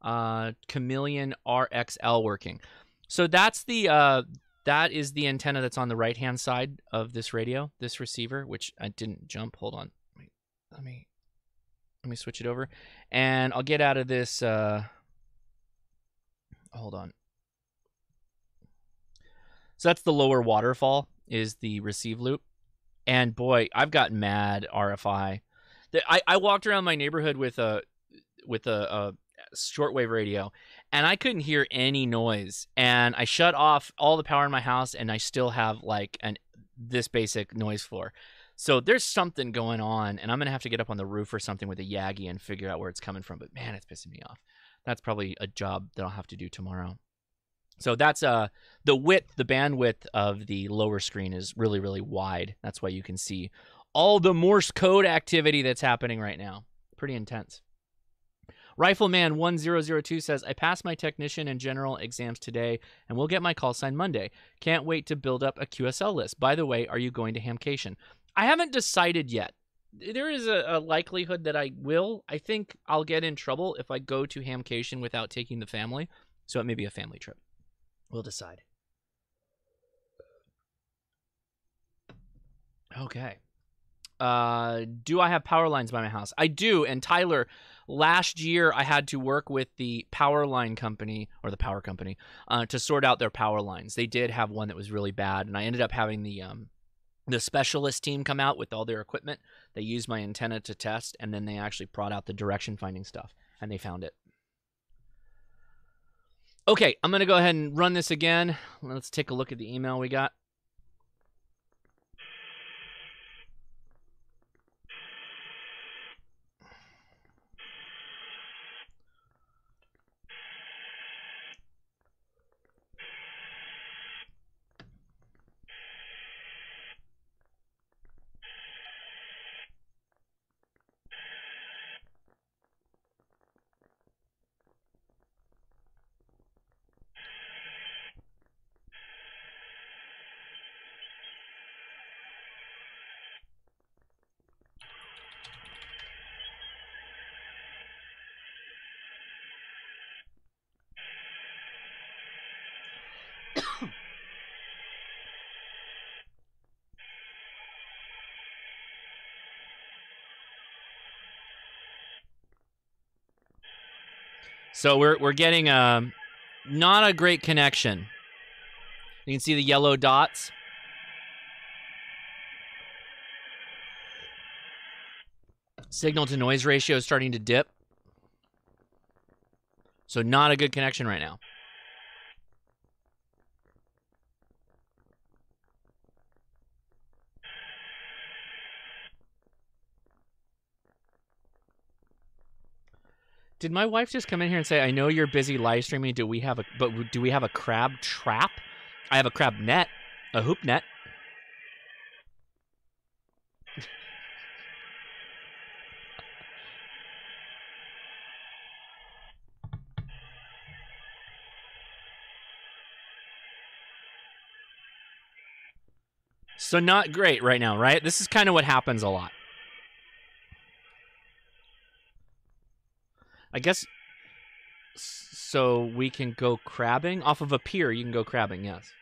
uh, Chameleon R X L working? So that's the uh, that is the antenna that's on the right hand side of this radio, this receiver, which I didn't jump. Hold on, let me let me switch it over, and I'll get out of this. Uh, hold on. So that's the lower waterfall is the receive loop, and boy, I've got mad R F I. I I walked around my neighborhood with a with a. a shortwave radio, and I couldn't hear any noise, and I shut off all the power in my house, and I still have like an this basic noise floor. So there's something going on, and I'm gonna have to get up on the roof or something with a Yagi and figure out where it's coming from. But man, it's pissing me off. That's probably a job that I'll have to do tomorrow. So that's uh the width, the bandwidth of the lower screen is really really wide. That's why you can see all the Morse code activity that's happening right now. Pretty intense. Rifleman one zero zero two says, I passed my technician and general exams today and will get my call sign Monday. Can't wait to build up a Q S L list. By the way, are you going to Hamcation? I haven't decided yet. There is a, a likelihood that I will. I think I'll get in trouble if I go to Hamcation without taking the family. So it may be a family trip. We'll decide. Okay. Uh, do I have power lines by my house? I do. And Tyler, last year I had to work with the power line company or the power company uh, to sort out their power lines. They did have one that was really bad, and I ended up having the um, the specialist team come out with all their equipment. They used my antenna to test, and then they actually brought out the direction finding stuff, and they found it. Okay, I'm gonna go ahead and run this again. Let's take a look at the email we got. So we're we're getting um, not a great connection. You can see the yellow dots. Signal to noise ratio is starting to dip. So not a good connection right now. Did my wife just come in here and say, I know you're busy live streaming, do we have a but do we have a crab trap? I have a crab net, a hoop net. So not great right now, right? This is kind of what happens a lot. I guess so we can go crabbing. Off of a pier, you can go crabbing, yes.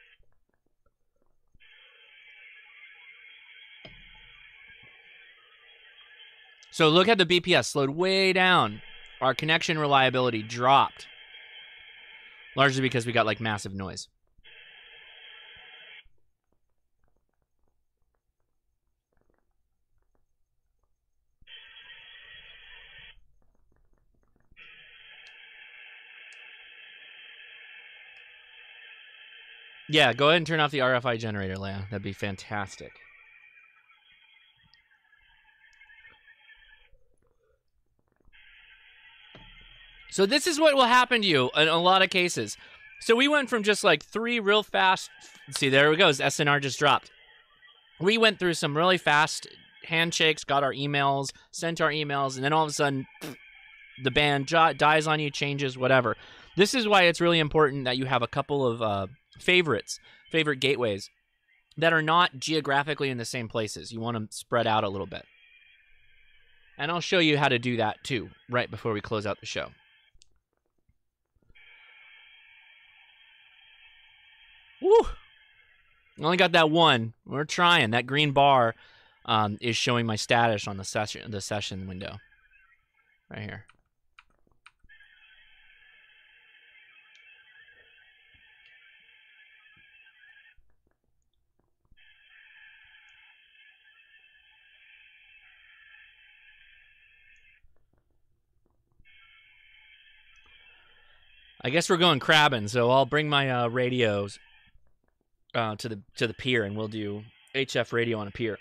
So look at the B P S, slowed way down. Our connection reliability dropped. Largely because we got like massive noise. Yeah, go ahead and turn off the R F I generator, Leia. That'd be fantastic. So this is what will happen to you in a lot of cases. So we went from just like three real fast. See, there it goes. S N R just dropped. We went through some really fast handshakes, got our emails, sent our emails, and then all of a sudden the band dies on you, changes, whatever. This is why it's really important that you have a couple of uh, favorites, favorite gateways that are not geographically in the same places. You want them spread out a little bit. And I'll show you how to do that too, right before we close out the show. Woo! Only got that one. We're trying. That green bar um, is showing my status on the session, the session window, right here. I guess we're going crabbing, so I'll bring my uh, radios. Uh, to the to the pier, and we'll do H F radio on a pier.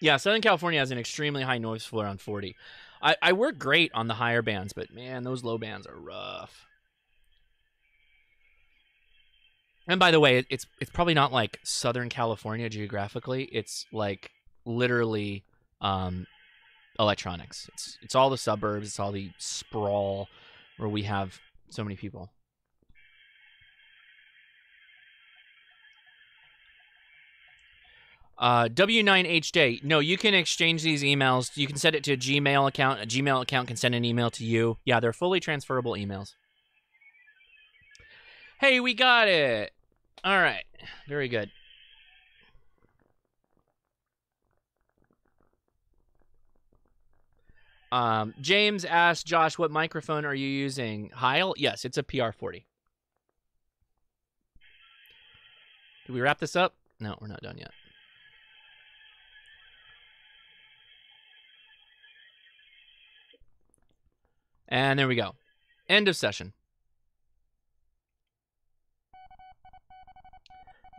Yeah, Southern California has an extremely high noise floor on forty. I, I work great on the higher bands, but man, those low bands are rough. And by the way, it's it's probably not like Southern California geographically. It's like literally um, electronics. It's it's all the suburbs. It's all the sprawl where we have so many people. Uh, W nine H J, no, you can exchange these emails. You can set it to a Gmail account. A Gmail account can send an email to you. Yeah, they're fully transferable emails. Hey, we got it. All right, very good. Um, James asked Josh, what microphone are you using? Heil? Yes, it's a P R forty. Did we wrap this up? No, we're not done yet. And there we go. End of session.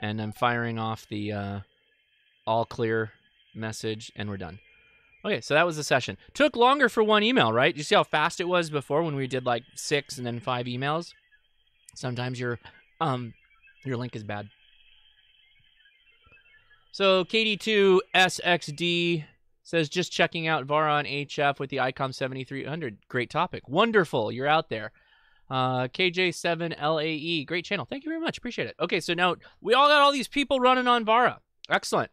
And I'm firing off the uh, all clear message, and we're done. Okay, so that was the session. Took longer for one email, right? You see how fast it was before when we did like six and then five emails? Sometimes your, um, your link is bad. So K D two S X D... says, just checking out Varon H F with the ICOM seventy-three hundred. Great topic. Wonderful. You're out there. Uh, K J seven L A E. Great channel. Thank you very much. Appreciate it. Okay, so now we all got all these people running on Vara. Excellent.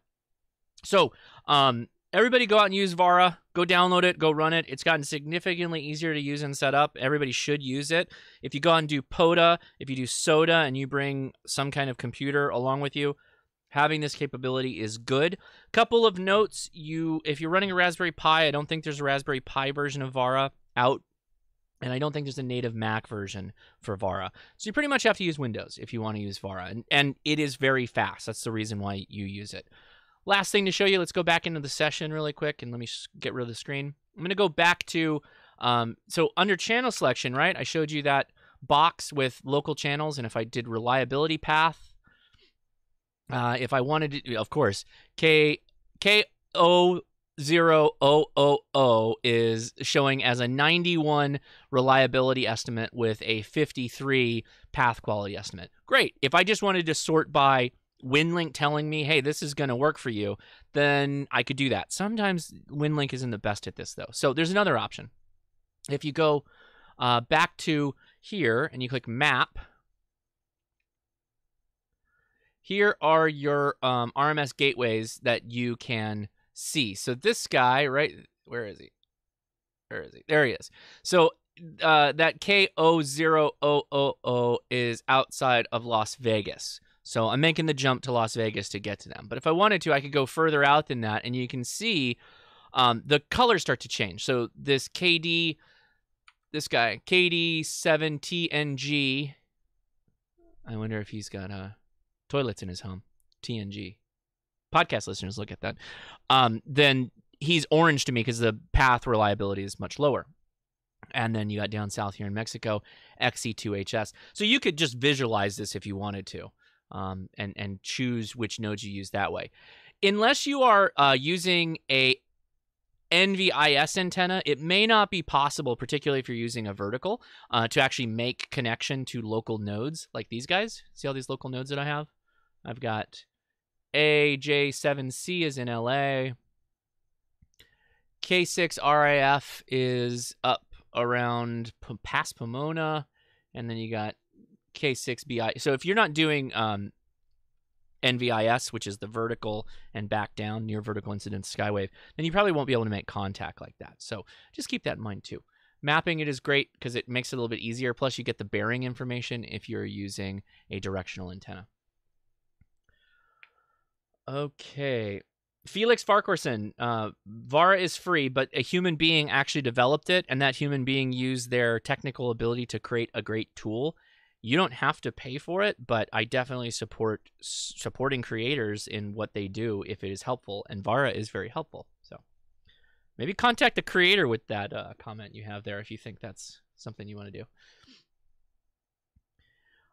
So um, everybody go out and use Vara. Go download it. Go run it. It's gotten significantly easier to use and set up. Everybody should use it. If you go out and do POTA, if you do SOTA, and you bring some kind of computer along with you, having this capability is good. Couple of notes. You, if you're running a Raspberry Pi, I don't think there's a Raspberry Pi version of Vara out, and I don't think there's a native Mac version for Vara. So you pretty much have to use Windows if you want to use Vara, and, and it is very fast. That's the reason why you use it. Last thing to show you, let's go back into the session really quick, and let me get rid of the screen. I'm going to go back to, um, so under channel selection, right, I showed you that box with local channels, and if I did reliability path, Uh, if I wanted to, of course, K K O zero O O O is showing as a ninety-one reliability estimate with a fifty-three path quality estimate. Great. If I just wanted to sort by WinLink telling me, hey, this is going to work for you, then I could do that. Sometimes WinLink isn't the best at this, though. So there's another option. If you go uh, back to here and you click Map. here are your um, R M S gateways that you can see. So this guy, right? Where is he? Where is he? There he is. So uh, that K zero zero zero zero is outside of Las Vegas. So I'm making the jump to Las Vegas to get to them. But if I wanted to, I could go further out than that, and you can see um, the colors start to change. So this K D, this guy, K D seven T N G. I wonder if he's got uh, toilets in his home. T N G. Podcast listeners, look at that. Um, then he's orange to me because the path reliability is much lower. And then you got down south here in Mexico, X E two H S. So you could just visualize this if you wanted to. Um, and, and choose which nodes you use that way. Unless you are uh, using a N V I S antenna, it may not be possible, particularly if you're using a vertical, uh, to actually make connection to local nodes like these guys. See all these local nodes that I have? I've got A J seven C is in L A. K six R A F is up around past Pomona. And then you got K six B I. So if you're not doing um, N V I S, which is the vertical and back down near vertical incidence skywave, then you probably won't be able to make contact like that. So just keep that in mind too. Mapping it is great because it makes it a little bit easier. Plus you get the bearing information if you're using a directional antenna. Okay. Felix Farquharson, uh, VARA is free, but a human being actually developed it, and that human being used their technical ability to create a great tool. You don't have to pay for it, but I definitely support supporting creators in what they do if it is helpful, and VARA is very helpful. So maybe contact the creator with that uh, comment you have there if you think that's something you want to do.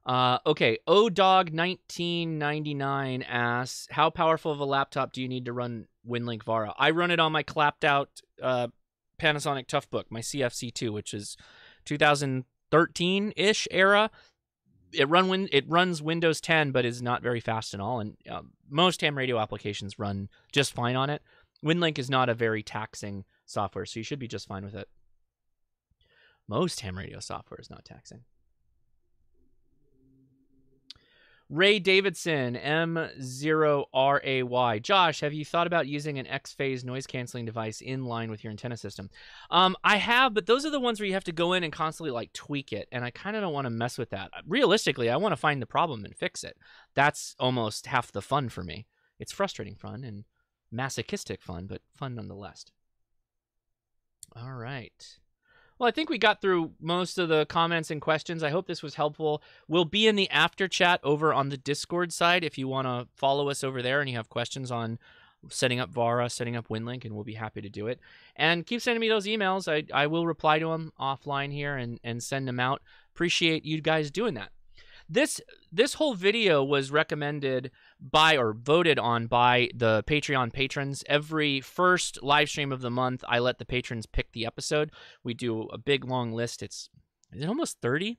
Uh, okay, O dog nineteen ninety-nine asks, how powerful of a laptop do you need to run WinLink VARA? I run it on my clapped out uh, Panasonic Toughbook, my C F C two, which is two thousand thirteen-ish era. It run win it runs Windows ten, but is not very fast at all. And uh, most ham radio applications run just fine on it. WinLink is not a very taxing software, so you should be just fine with it. Most ham radio software is not taxing. Ray Davidson, M zero R A Y. Josh, have you thought about using an X-Phase noise-canceling device in line with your antenna system? Um, I have, but those are the ones where you have to go in and constantly, like, tweak it, and I kind of don't want to mess with that. Realistically, I want to find the problem and fix it. That's almost half the fun for me. It's frustrating fun and masochistic fun, but fun nonetheless. All right. Well, I think we got through most of the comments and questions. I hope this was helpful. We'll be in the after chat over on the Discord side if you want to follow us over there and you have questions on setting up VARA, setting up WinLink, and we'll be happy to do it. And keep sending me those emails. I, I will reply to them offline here and, and send them out. Appreciate you guys doing that. This this whole video was recommended by or voted on by the Patreon patrons. Every first live stream of the month, I let the patrons pick the episode. We do a big, long list. It's is it almost thirty?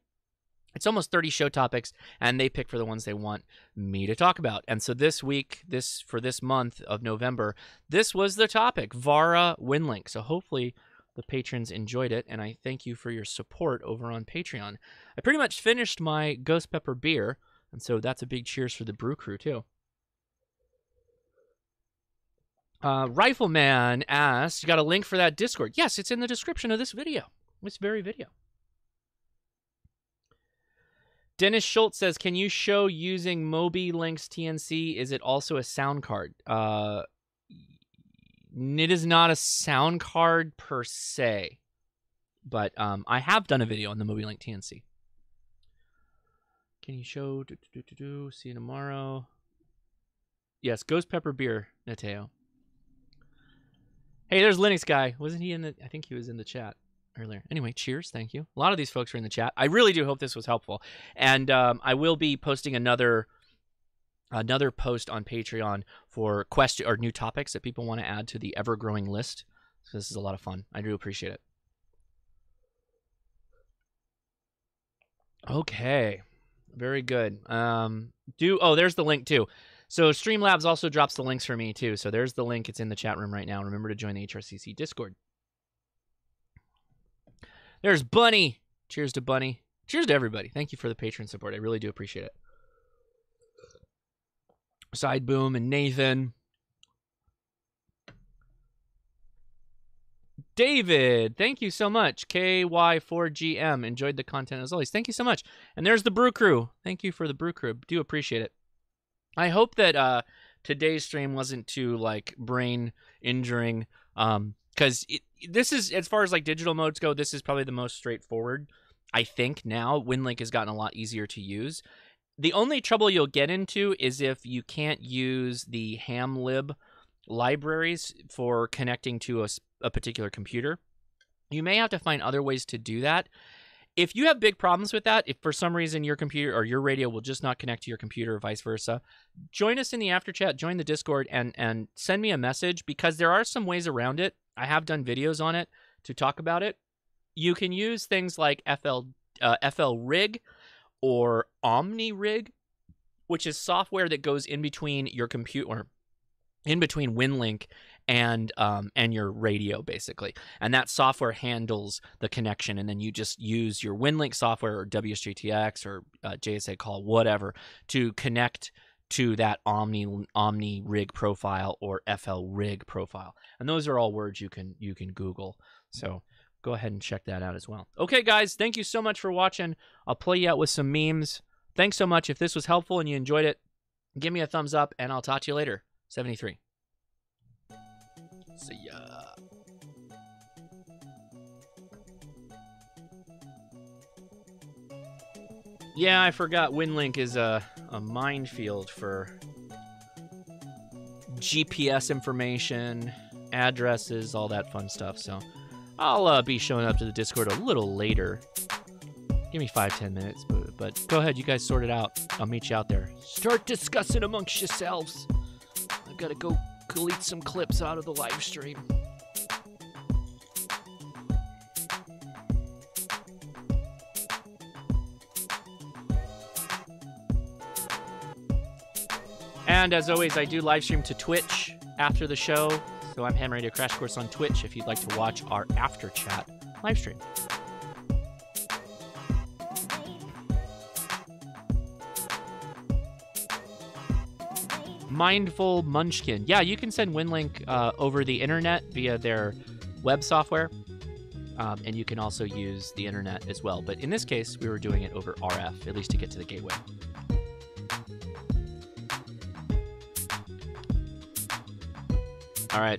It's almost thirty show topics, and they pick for the ones they want me to talk about. And so this week, this for this month of November, this was the topic, VARA WinLink. So hopefully the patrons enjoyed it, and I thank you for your support over on Patreon. I pretty much finished my Ghost Pepper beer, and so that's a big cheers for the brew crew, too. Uh, Rifleman asks, you got a link for that Discord? Yes, it's in the description of this video, this very video. Dennis Schultz says, can you show using MobiLink's T N C? Is it also a sound card? Uh... It is not a sound card per se, but um, I have done a video on the MobiLink T N C. Can you show? Do, do, do, do, see you tomorrow. Yes, Ghost Pepper Beer, Nateo. Hey, there's Linux Guy. Wasn't he in the? I think he was in the chat earlier. Anyway, cheers. Thank you. A lot of these folks are in the chat. I really do hope this was helpful, and um, I will be posting another. Another post on Patreon for question or new topics that people want to add to the ever-growing list. So this is a lot of fun. I do appreciate it. Okay, very good. Um, do oh, there's the link too. So Streamlabs also drops the links for me too. So there's the link. It's in the chat room right now. Remember to join the H R C C Discord. There's Bunny. Cheers to Bunny. Cheers to everybody. Thank you for the patron support. I really do appreciate it. Side Boom and Nathan. David, thank you so much. K Y four G M, enjoyed the content as always. Thank you so much. And there's the Brew Crew. Thank you for the Brew Crew. Do appreciate it. I hope that uh, today's stream wasn't too, like, brain-injuring. Um, because this is, as far as, like, digital modes go, this is probably the most straightforward, I think, now. WinLink has gotten a lot easier to use. The only trouble you'll get into is if you can't use the ham lib libraries for connecting to a, a particular computer. You may have to find other ways to do that. If you have big problems with that, if for some reason your computer or your radio will just not connect to your computer or vice versa, join us in the after chat, join the Discord, and and send me a message, because there are some ways around it. I have done videos on it to talk about it. You can use things like F L uh, F L Rig or OmniRig, which is software that goes in between your computer, in between WinLink and um, and your radio, basically. And that software handles the connection, and then you just use your WinLink software or W S J T X or uh, J S A Call, whatever, to connect to that Omni Omni Rig profile or F L Rig profile. And those are all words you can you can Google. So go ahead and check that out as well. Okay, guys, thank you so much for watching. I'll play you out with some memes. Thanks so much. If this was helpful and you enjoyed it, give me a thumbs up, and I'll talk to you later. seventy-three. See ya. Yeah, I forgot WinLink is a, a minefield for G P S information, addresses, all that fun stuff. So I'll uh, be showing up to the Discord a little later. Give me five, ten minutes, but, but go ahead. You guys sort it out. I'll meet you out there. Start discussing amongst yourselves. I've got to go delete some clips out of the live stream. And as always, I do live stream to Twitch after the show. So I'm Ham Radio Crash Course on Twitch if you'd like to watch our after chat live stream. Mindful Munchkin. Yeah, you can send WinLink uh, over the internet via their web software. Um, and you can also use the internet as well. But in this case, we were doing it over R F, at least to get to the gateway. All right.